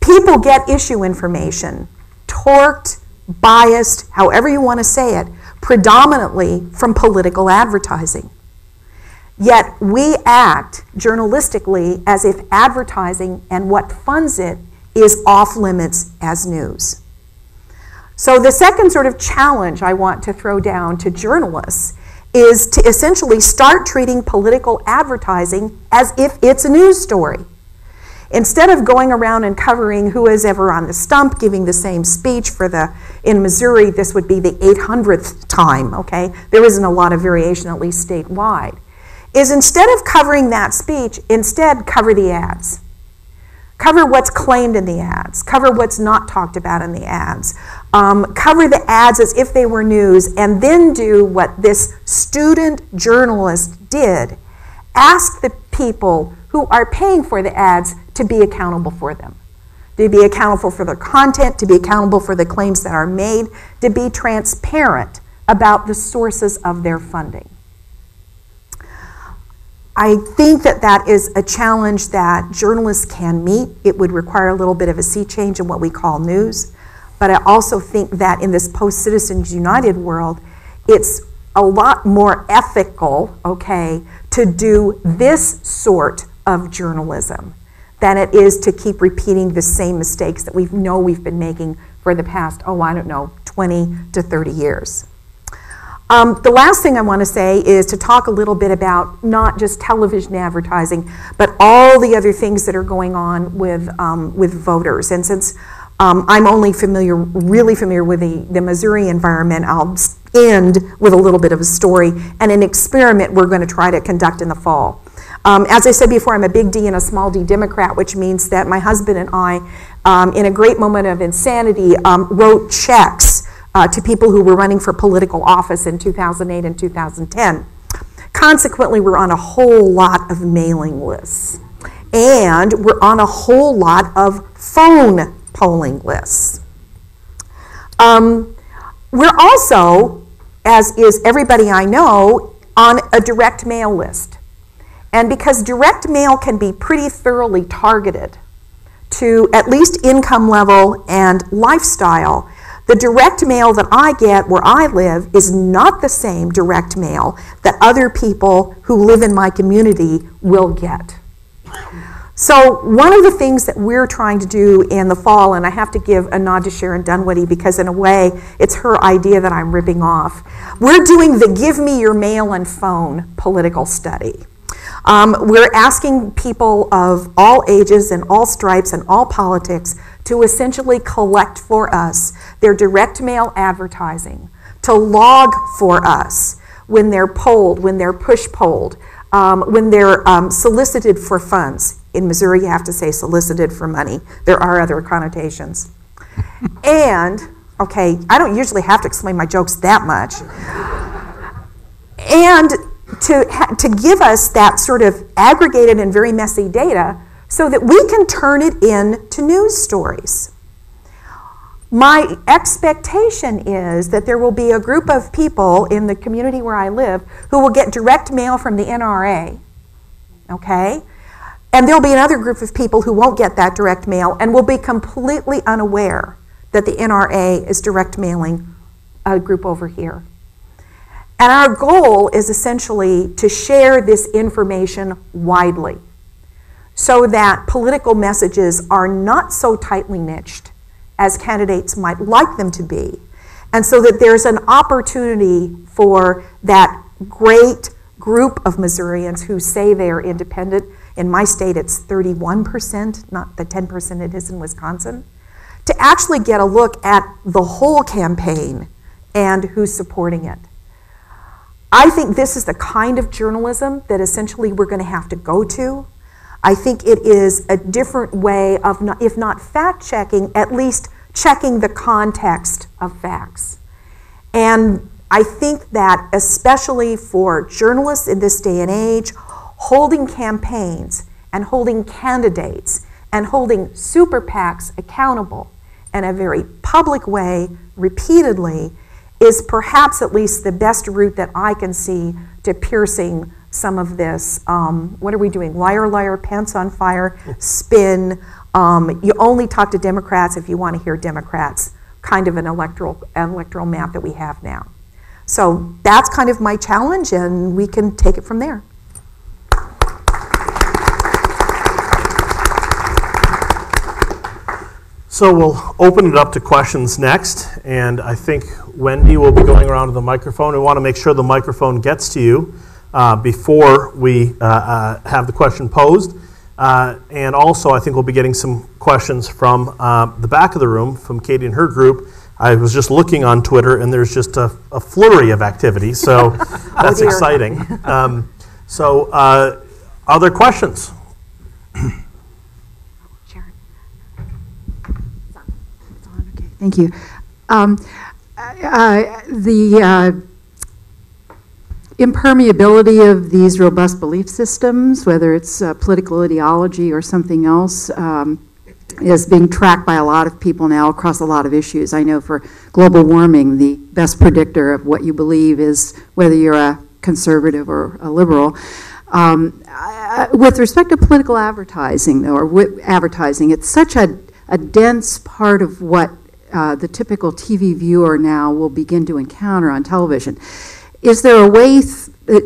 People get issue information, torqued, biased, however you want to say it, predominantly from political advertising. Yet we act journalistically as if advertising and what funds it is off limits as news. So the second sort of challenge I want to throw down to journalists is to essentially start treating political advertising as if it's a news story. Instead of going around and covering who is ever on the stump, giving the same speech for the, in Missouri, this would be the 800th time, okay? There isn't a lot of variation, at least statewide. Is instead of covering that speech, instead cover the ads. Cover what's claimed in the ads. Cover what's not talked about in the ads. Cover the ads as if they were news, and then do what this student journalist did. Ask the people who are paying for the ads to be accountable for them. to be accountable for their content, to be accountable for the claims that are made, to be transparent about the sources of their funding. I think that that is a challenge that journalists can meet. It would require a little bit of a sea change in what we call news. But I also think that in this post-Citizens United world, it's a lot more ethical, okay, to do this sort of journalism than it is to keep repeating the same mistakes that we know we've been making for the past, oh, I don't know, 20 to 30 years. The last thing I want to say is to talk a little bit about not just television advertising, but all the other things that are going on with voters. And since I'm only really familiar with the Missouri environment, I'll end with a little bit of a story and an experiment we're going to try to conduct in the fall. As I said before, I'm a big D and a small d Democrat, which means that my husband and I, in a great moment of insanity, wrote checks to people who were running for political office in 2008 and 2010. Consequently, we're on a whole lot of mailing lists. And we're on a whole lot of phone polling lists. We're also, as is everybody I know, on a direct mail list. And because direct mail can be pretty thoroughly targeted to at least income level and lifestyle, the direct mail that I get where I live is not the same direct mail that other people who live in my community will get. So one of the things that we're trying to do in the fall, and I have to give a nod to Sharon Dunwoody because in a way it's her idea that I'm ripping off, we're doing the Give Me Your Mail and Phone political study. We're asking people of all ages and all stripes and all politics to essentially collect for us their direct mail advertising, to log for us when they're polled, when they're push-polled, when they're solicited for funds. In Missouri, you have to say solicited for money. There are other connotations. And, okay, I don't usually have to explain my jokes that much. And to give us that sort of aggregated and very messy data so that we can turn it into news stories. My expectation is that there will be a group of people in the community where I live who will get direct mail from the NRA, okay? And there'll be another group of people who won't get that direct mail and will be completely unaware that the NRA is direct mailing a group over here. And our goal is essentially to share this information widely so that political messages are not so tightly niched as candidates might like them to be, and so that there's an opportunity for that great group of Missourians who say they are independent. In my state, it's 31%, not the 10% it is in Wisconsin, to actually get a look at the whole campaign and who's supporting it. I think this is the kind of journalism that essentially we're going to have to go to. I think it is a different way of, not, if not fact-checking, at least checking the context of facts. And I think that especially for journalists in this day and age, holding campaigns and holding candidates and holding super PACs accountable in a very public way repeatedly is perhaps at least the best route that I can see to piercing some of this, what are we doing, liar, liar, pants on fire, spin, you only talk to Democrats if you want to hear Democrats, kind of an electoral map that we have now. So that's kind of my challenge, and we can take it from there. So we'll open it up to questions next, and I think Wendy will be going around to the microphone. We want to make sure the microphone gets to you before we have the question posed. And also, I think we'll be getting some questions from the back of the room, from Katie and her group. I was just looking on Twitter, and there's just a flurry of activity, so that's exciting. Other questions? Thank you. The impermeability of these robust belief systems, whether it's political ideology or something else, is being tracked by a lot of people now across a lot of issues. I know for global warming, the best predictor of what you believe is whether you're a conservative or a liberal. With respect to political advertising, though, or advertising, it's such a dense part of what the typical TV viewer now will begin to encounter on television. Is there a way,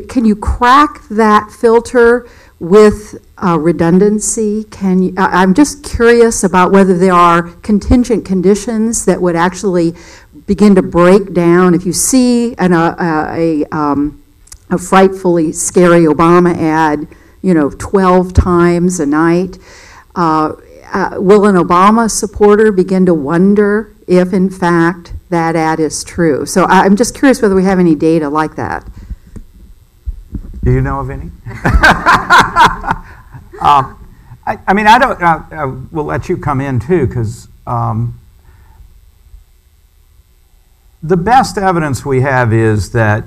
can you crack that filter with redundancy? Can you, I'm just curious about whether there are contingent conditions that would actually begin to break down. If you see a frightfully scary Obama ad, you know, 12 times a night, will an Obama supporter begin to wonder if, in fact, that ad is true? So I'm just curious whether we have any data like that. Do you know of any? I mean, I don't, I will let you come in too, because the best evidence we have is that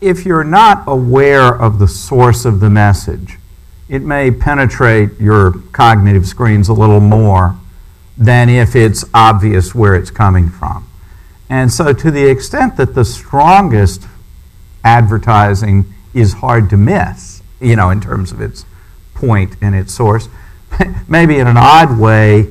if you're not aware of the source of the message, it may penetrate your cognitive screens a little more than if it's obvious where it's coming from. And so to the extent that the strongest advertising is hard to miss, you know, in terms of its point and its source, maybe in an odd way,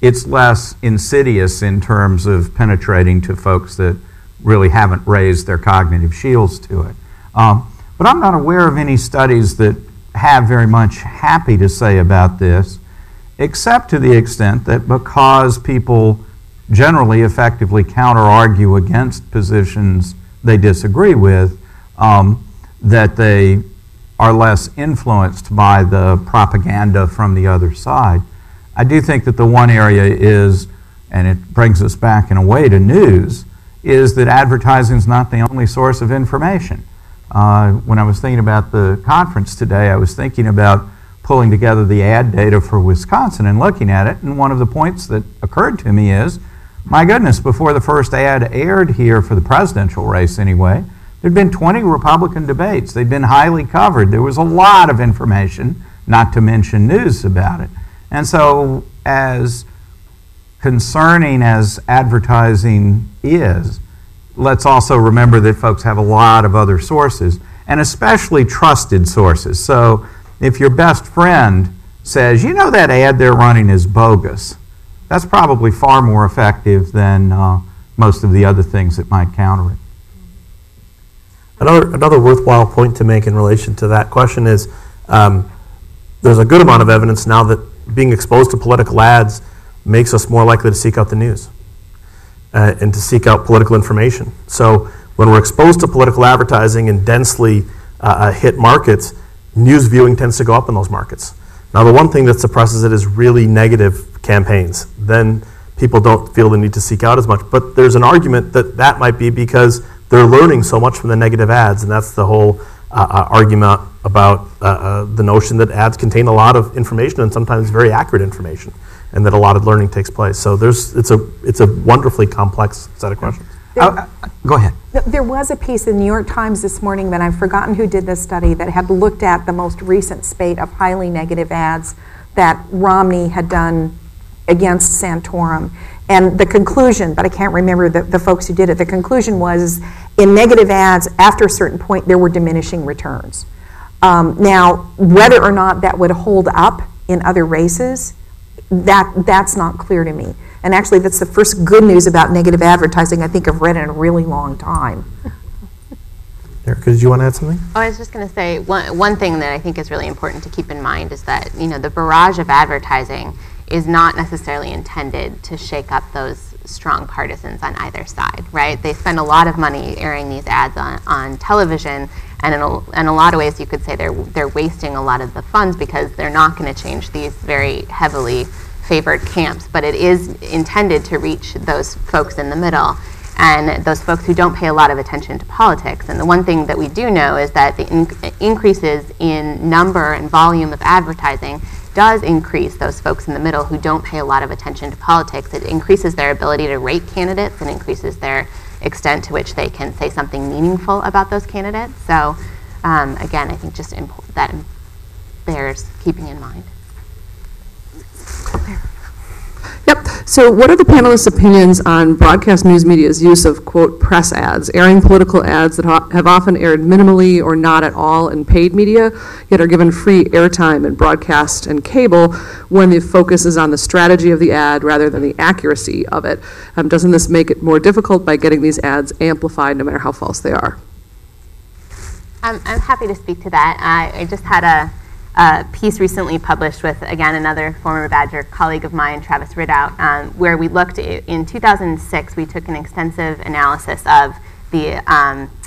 it's less insidious in terms of penetrating to folks that really haven't raised their cognitive shields to it. But I'm not aware of any studies that have very much happy to say about this, except to the extent that because people generally effectively counter-argue against positions they disagree with, that they are less influenced by the propaganda from the other side. I do think that the one area is, and it brings us back in a way to news, is that advertising is not the only source of information. When I was thinking about the conference today, I was thinking about pulling together the ad data for Wisconsin and looking at it, and one of the points that occurred to me is, my goodness, before the first ad aired here for the presidential race anyway, there'd been 20 Republican debates. They'd been highly covered. There was a lot of information, not to mention news about it. And so as concerning as advertising is, let's also remember that folks have a lot of other sources, and especially trusted sources. So if your best friend says, you know, that ad they're running is bogus, that's probably far more effective than most of the other things that might counter it. Another worthwhile point to make in relation to that question is there's a good amount of evidence now that being exposed to political ads makes us more likely to seek out the news and to seek out political information. So when we're exposed to political advertising in densely hit markets, news viewing tends to go up in those markets. Now the one thing that suppresses it is really negative campaigns. Then people don't feel the need to seek out as much. But there's an argument that that might be because they're learning so much from the negative ads, and that's the whole argument about the notion that ads contain a lot of information and sometimes very accurate information, and that a lot of learning takes place. So there's, it's a wonderfully complex set of questions. Go ahead. There was a piece in the New York Times this morning, but I've forgotten who did this study, that had looked at the most recent spate of highly negative ads that Romney had done against Santorum. And the conclusion, but I can't remember the folks who did it, the conclusion was in negative ads, after a certain point, there were diminishing returns. Now, whether or not that would hold up in other races, that's not clear to me. And actually, that's the first good news about negative advertising I think I've read in a really long time. Erika, did you want to add something? Oh, I was just going to say, one thing that I think is really important to keep in mind is that, you know, the barrage of advertising is not necessarily intended to shake up those strong partisans on either side, right? They spend a lot of money airing these ads on television, and in a lot of ways you could say they're wasting a lot of the funds because they're not going to change these very heavily favored camps, but it is intended to reach those folks in the middle and those folks who don't pay a lot of attention to politics. And the one thing that we do know is that the increases in number and volume of advertising does increase those folks in the middle who don't pay a lot of attention to politics. It increases their ability to rate candidates and increases their extent to which they can say something meaningful about those candidates. So again, I think just that bears keeping in mind. So what are the panelists' opinions on broadcast news media's use of, quote, press ads, airing political ads that have often aired minimally or not at all in paid media, yet are given free airtime in broadcast and cable when the focus is on the strategy of the ad rather than the accuracy of it? Doesn't this make it more difficult by getting these ads amplified no matter how false they are? I'm happy to speak to that. I just had a piece recently published with, again, another former Badger colleague of mine, Travis Ridout, where we looked in 2006, we took an extensive analysis of the,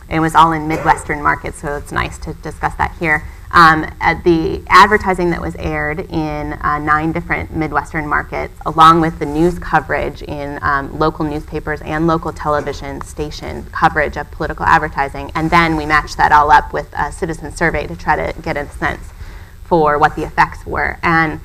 it was all in Midwestern markets, so it's nice to discuss that here, at the advertising that was aired in 9 different Midwestern markets, along with the news coverage in local newspapers and local television station coverage of political advertising. And then we matched that all up with a citizen survey to try to get a sense for what the effects were. And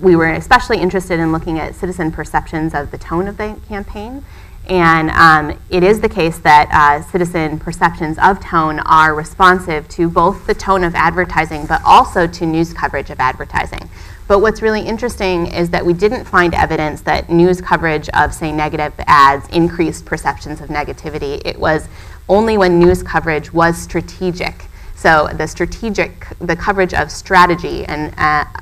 we were especially interested in looking at citizen perceptions of the tone of the campaign. And it is the case that citizen perceptions of tone are responsive to both the tone of advertising, but also to news coverage of advertising. But what's really interesting is that we didn't find evidence that news coverage of, say, negative ads increased perceptions of negativity. It was only when news coverage was strategic. So the coverage of strategy and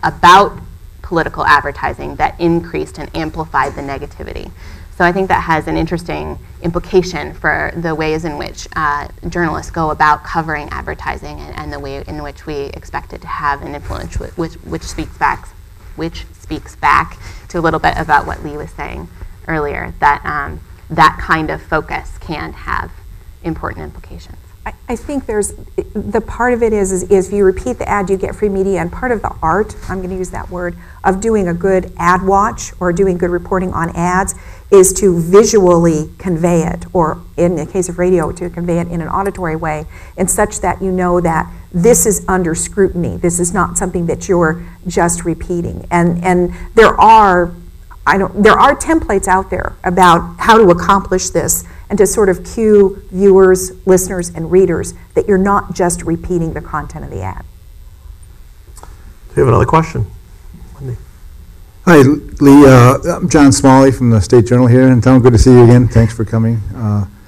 about political advertising that increased and amplified the negativity. So I think that has an interesting implication for the ways in which journalists go about covering advertising and the way in which we expect it to have an influence, which speaks back to a little bit about what Lee was saying earlier, that that kind of focus can have important implications. I think there's, the part of it is if you repeat the ad, you get free media, and part of the art, I'm going to use that word, of doing a good ad watch or doing good reporting on ads is to visually convey it, or in the case of radio, to convey it in an auditory way, and such that you know that this is under scrutiny. This is not something that you're just repeating. And there are, there are templates out there about how to accomplish this, and to sort of cue viewers, listeners, and readers that you're not just repeating the content of the ad. Do you have another question? Wendy. Hi, Lee. I'm John Smalley from the State Journal here in town. Good to see you again. Thanks for coming. And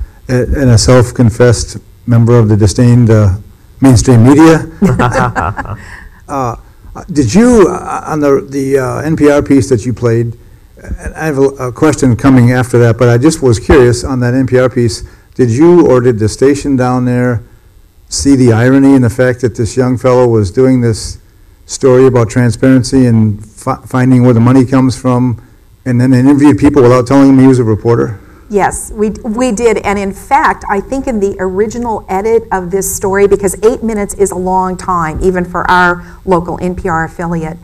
a self-confessed member of the disdained mainstream media. Did you, on the NPR piece that you played, I have a question coming after that, but I just was curious on that NPR piece. Did you or did the station down there see the irony in the fact that this young fellow was doing this story about transparency and finding where the money comes from, and then interviewed people without telling them he was a reporter? Yes, we did, and in fact, I think in the original edit of this story, because 8 minutes is a long time, even for our local NPR affiliate,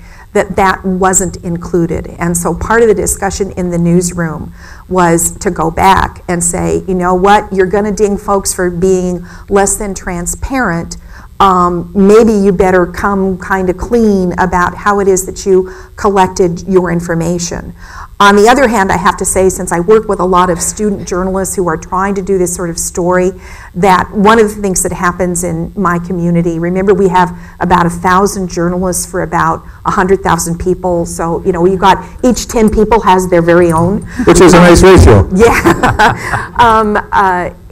that wasn't included. And so part of the discussion in the newsroom was to go back and say, you know what, you're going to ding folks for being less than transparent. Maybe you better come kind of clean about how it is that you collected your information. On the other hand, I have to say, since I work with a lot of student journalists who are trying to do this sort of story, that one of the things that happens in my community, remember we have about 1,000 journalists for about 100,000 people, so you've got each 10 people has their very own. Which is a nice ratio. Yeah.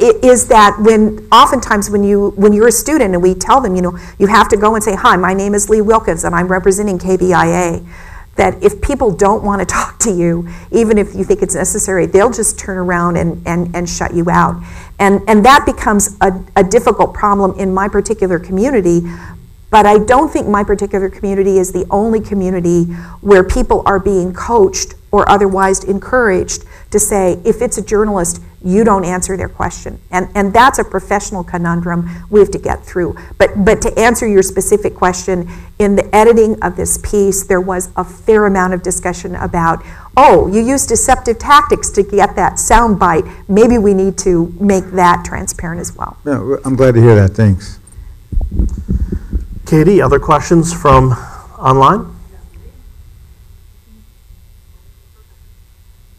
Is that when oftentimes when you're a student and we tell them, you have to go and say, hi, my name is Lee Wilkins and I'm representing KBIA, that if people don't want to talk to you, even if you think it's necessary, they'll just turn around and shut you out. And that becomes a difficult problem in my particular community, but I don't think my particular community is the only community where people are being coached or otherwise encouraged to say, if it's a journalist, you don't answer their question. And that's a professional conundrum we have to get through. But to answer your specific question, in the editing of this piece, there was a fair amount of discussion about, oh, you used deceptive tactics to get that sound bite. Maybe we need to make that transparent as well. Yeah, I'm glad to hear that. Thanks. Katie, other questions from online?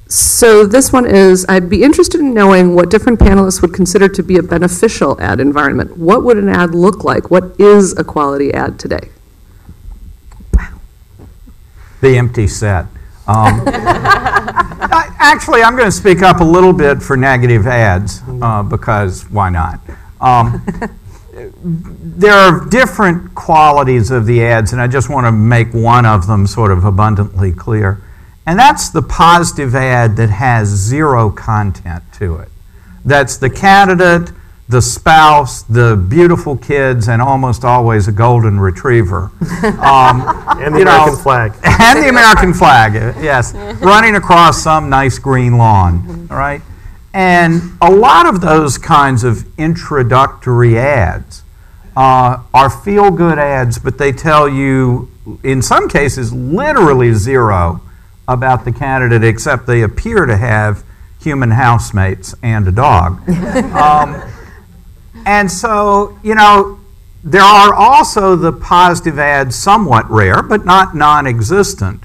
So this one is, I'd be interested in knowing what different panelists would consider to be a beneficial ad environment. What would an ad look like? What is a quality ad today? Wow. The empty set. Actually, I'm going to speak up a little bit for negative ads because why not? There are different qualities of the ads, and I just want to make one of them sort of abundantly clear. And that's the positive ad that has zero content to it. That's the candidate, the spouse, the beautiful kids, and almost always a golden retriever. And the American flag. And the American flag, yes. Running across some nice green lawn, all right? And a lot of those kinds of introductory ads are feel-good ads, but they tell you, in some cases, literally zero about the candidate, except they appear to have human housemates and a dog. And so, you know, there are also the positive ads, somewhat rare, but not non-existent,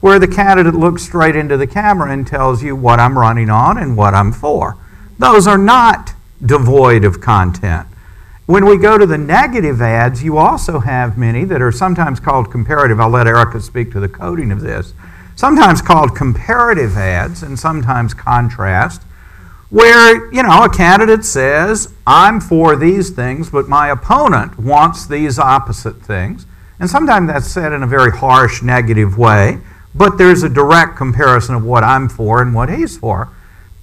where the candidate looks straight into the camera and tells you what I'm running on and what I'm for. Those are not devoid of content. When we go to the negative ads, you also have many that are sometimes called comparative. I'll let Erika speak to the coding of this. Sometimes called comparative ads and sometimes contrast, where, you know, a candidate says, I'm for these things, but my opponent wants these opposite things. And sometimes that's said in a very harsh, negative way, but there's a direct comparison of what I'm for and what he's for.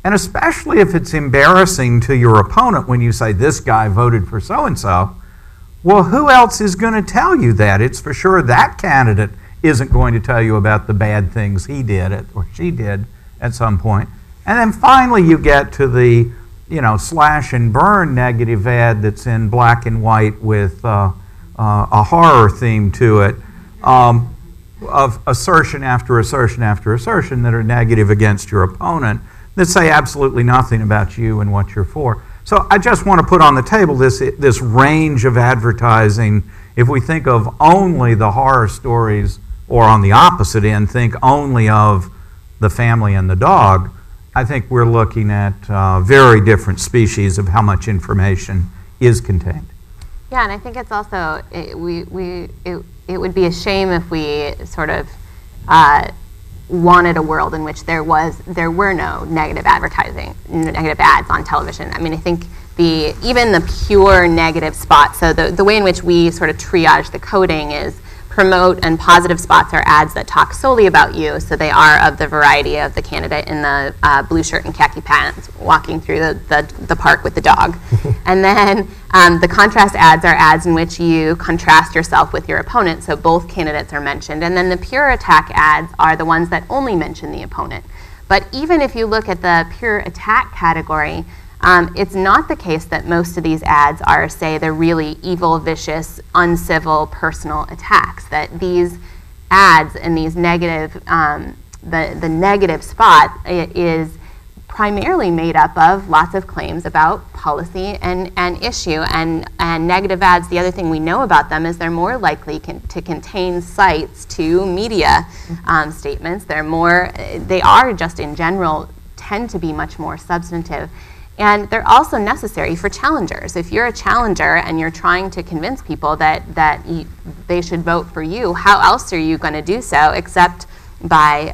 And especially if it's embarrassing to your opponent when you say, this guy voted for so-and-so, well, who else is going to tell you that? It's for sure that candidate isn't going to tell you about the bad things he did or she did at some point. And then finally you get to the, you know, slash and burn negative ad that's in black and white with a horror theme to it, of assertion after assertion after assertion that are negative against your opponent that say absolutely nothing about you and what you're for. So I just want to put on the table this range of advertising. If we think of only the horror stories, or on the opposite end, think only of the family and the dog, I think we're looking at very different species of how much information is contained. Yeah, and I think it's also, it would be a shame if we sort of wanted a world in which there were no negative advertising, negative ads on television. I mean, I think even the pure negative spots, so the way in which we sort of triage the coding is promote and positive spots are ads that talk solely about you, so they are of the variety of the candidate in the blue shirt and khaki pants walking through the park with the dog. And then the contrast ads are ads in which you contrast yourself with your opponent, so both candidates are mentioned. And then the pure attack ads are the ones that only mention the opponent. But even if you look at the pure attack category, it's not the case that most of these ads are, say, the really evil, vicious, uncivil, personal attacks, that these ads and these negative, the negative spot is primarily made up of lots of claims about policy and issue. And negative ads, the other thing we know about them is they're more likely to contain cites to media statements. They are just in general tend to be much more substantive. And they're also necessary for challengers. If you're a challenger and you're trying to convince people that they should vote for you, how else are you going to do so except by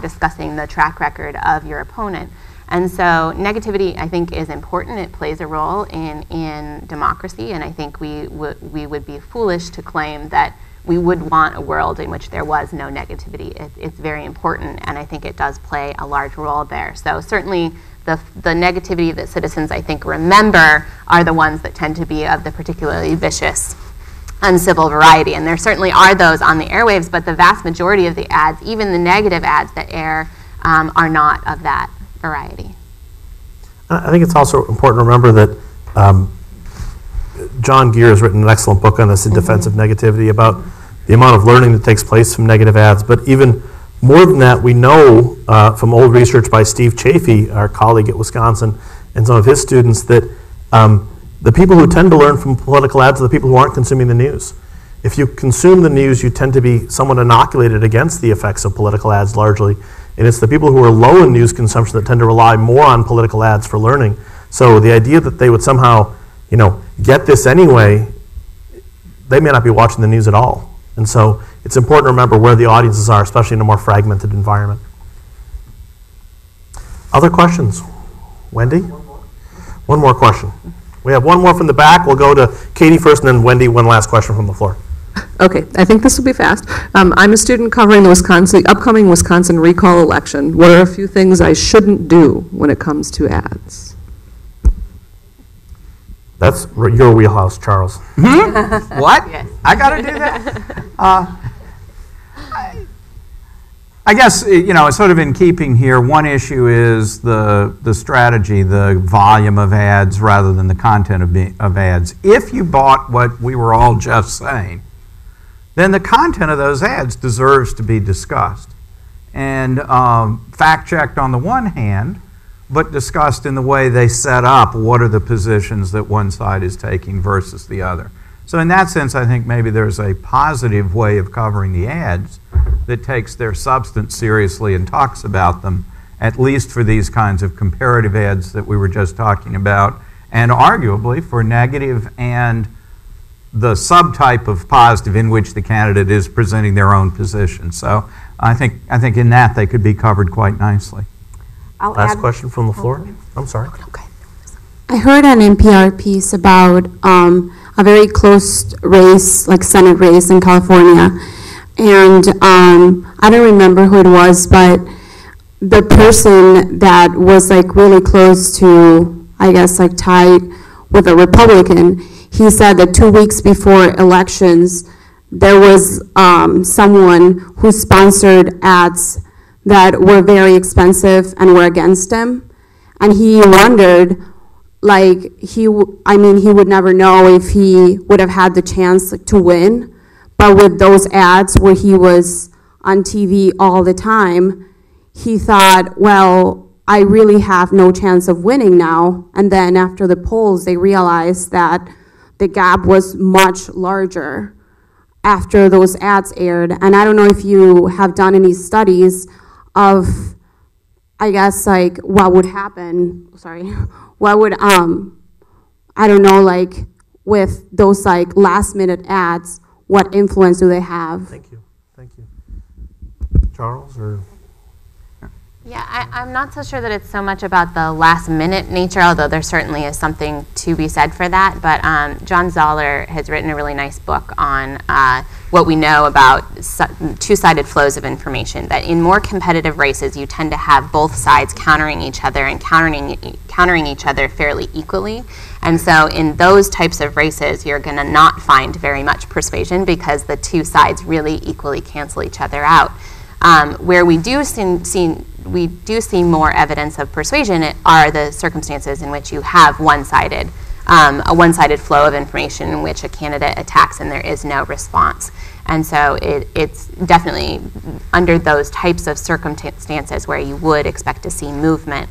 discussing the track record of your opponent? And so negativity, I think, is important. It plays a role in democracy, and I think we would be foolish to claim that we would want a world in which there was no negativity. It's very important, and I think it does play a large role there. So certainly, the negativity that citizens, I think, remember are the ones that tend to be of the particularly vicious, uncivil variety. And there certainly are those on the airwaves, but the vast majority of the ads, even the negative ads that air, are not of that variety. I think it's also important to remember that John Geer has written an excellent book on this in Defense of Negativity about the amount of learning that takes place from negative ads, but even more than that, we know from old research by Steve Chafee, our colleague at Wisconsin, and some of his students, that the people who tend to learn from political ads are the people who aren't consuming the news. If you consume the news, you tend to be somewhat inoculated against the effects of political ads largely, and it's the people who are low in news consumption that tend to rely more on political ads for learning. So the idea that they would somehow, you know, get this anyway, they may not be watching the news at all. And so it's important to remember where the audiences are, especially in a more fragmented environment. Other questions? Wendy? One more question. We have one more from the back. We'll go to Katie first, and then Wendy, one last question from the floor. Okay, I think this will be fast. I'm a student covering the upcoming Wisconsin recall election. What are a few things I shouldn't do when it comes to ads? That's your wheelhouse, Charles. Hmm? What? Yes. I got to do that? I guess, you know, it's sort of in keeping here. One issue is the strategy, the volume of ads rather than the content of ads. If you bought what we were all just saying, then the content of those ads deserves to be discussed and fact-checked on the one hand, but discussed in the way they set up what are the positions that one side is taking versus the other. So in that sense, I think maybe there's a positive way of covering the ads that takes their substance seriously and talks about them, at least for these kinds of comparative ads that we were just talking about, and arguably for negative and the subtype of positive in which the candidate is presenting their own position. So I think in that they could be covered quite nicely. Last question from the floor. I'm sorry. Okay. I heard an NPR piece about a very close race, like Senate race in California. And I don't remember who it was, but the person that was like really close to, I guess, like tied with a Republican, he said that 2 weeks before elections, there was someone who sponsored ads that were very expensive and were against him. And he wondered, like, he would never know if he would have had the chance to win. But with those ads where he was on TV all the time, he thought, well, I really have no chance of winning now. And then after the polls, they realized that the gap was much larger after those ads aired. And I don't know if you have done any studies of, I guess, like what would happen, sorry, what would, I don't know, like with those like last minute ads, what influence do they have? Thank you. Charles or? Yeah, I'm not so sure that it's so much about the last-minute nature, although there certainly is something to be said for that. But John Zoller has written a really nice book on what we know about two-sided flows of information, that in more competitive races, you tend to have both sides countering each other and countering each other fairly equally. And so in those types of races, you're going to not find very much persuasion because the two sides really equally cancel each other out. Where we do see more evidence of persuasion are the circumstances in which you have a one-sided flow of information in which a candidate attacks and there is no response. And so it's definitely under those types of circumstances where you would expect to see movement.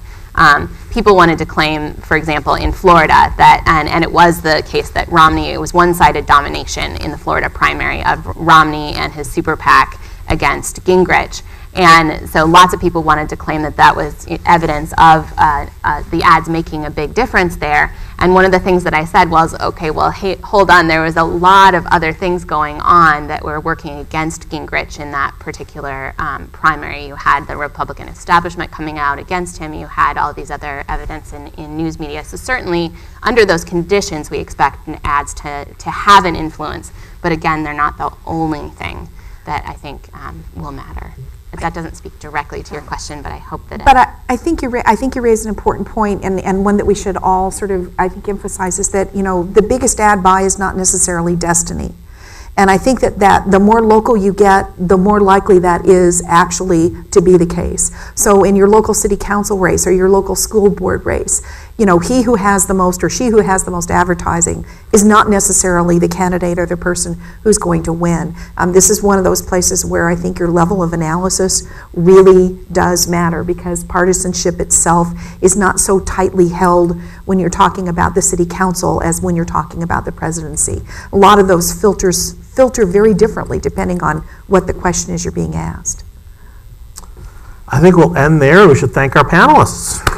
People wanted to claim, for example, in Florida, that, and it was the case that Romney, it was one-sided domination in the Florida primary of Romney and his super PAC against Gingrich. And so lots of people wanted to claim that that was evidence of the ads making a big difference there. And one of the things that I said was, okay, well, hey, hold on, there was a lot of other things going on that were working against Gingrich in that particular primary. You had the Republican establishment coming out against him. You had all these other evidence in news media. So certainly under those conditions, we expect ads to have an influence. But again, they're not the only thing that I think will matter. But that doesn't speak directly to your question, but I hope that it... But I think you raised an important point, and one that we should all sort of, I think, emphasize is that, you know, the biggest ad buy is not necessarily destiny. And I think that the more local you get, the more likely that is actually to be the case. So in your local city council race or your local school board race, you know, he who has the most or she who has the most advertising is not necessarily the candidate or the person who's going to win. This is one of those places where I think your level of analysis really does matter, because partisanship itself is not so tightly held when you're talking about the city council as when you're talking about the presidency. A lot of those filters filter very differently depending on what the question is you're being asked. I think we'll end there. We should thank our panelists.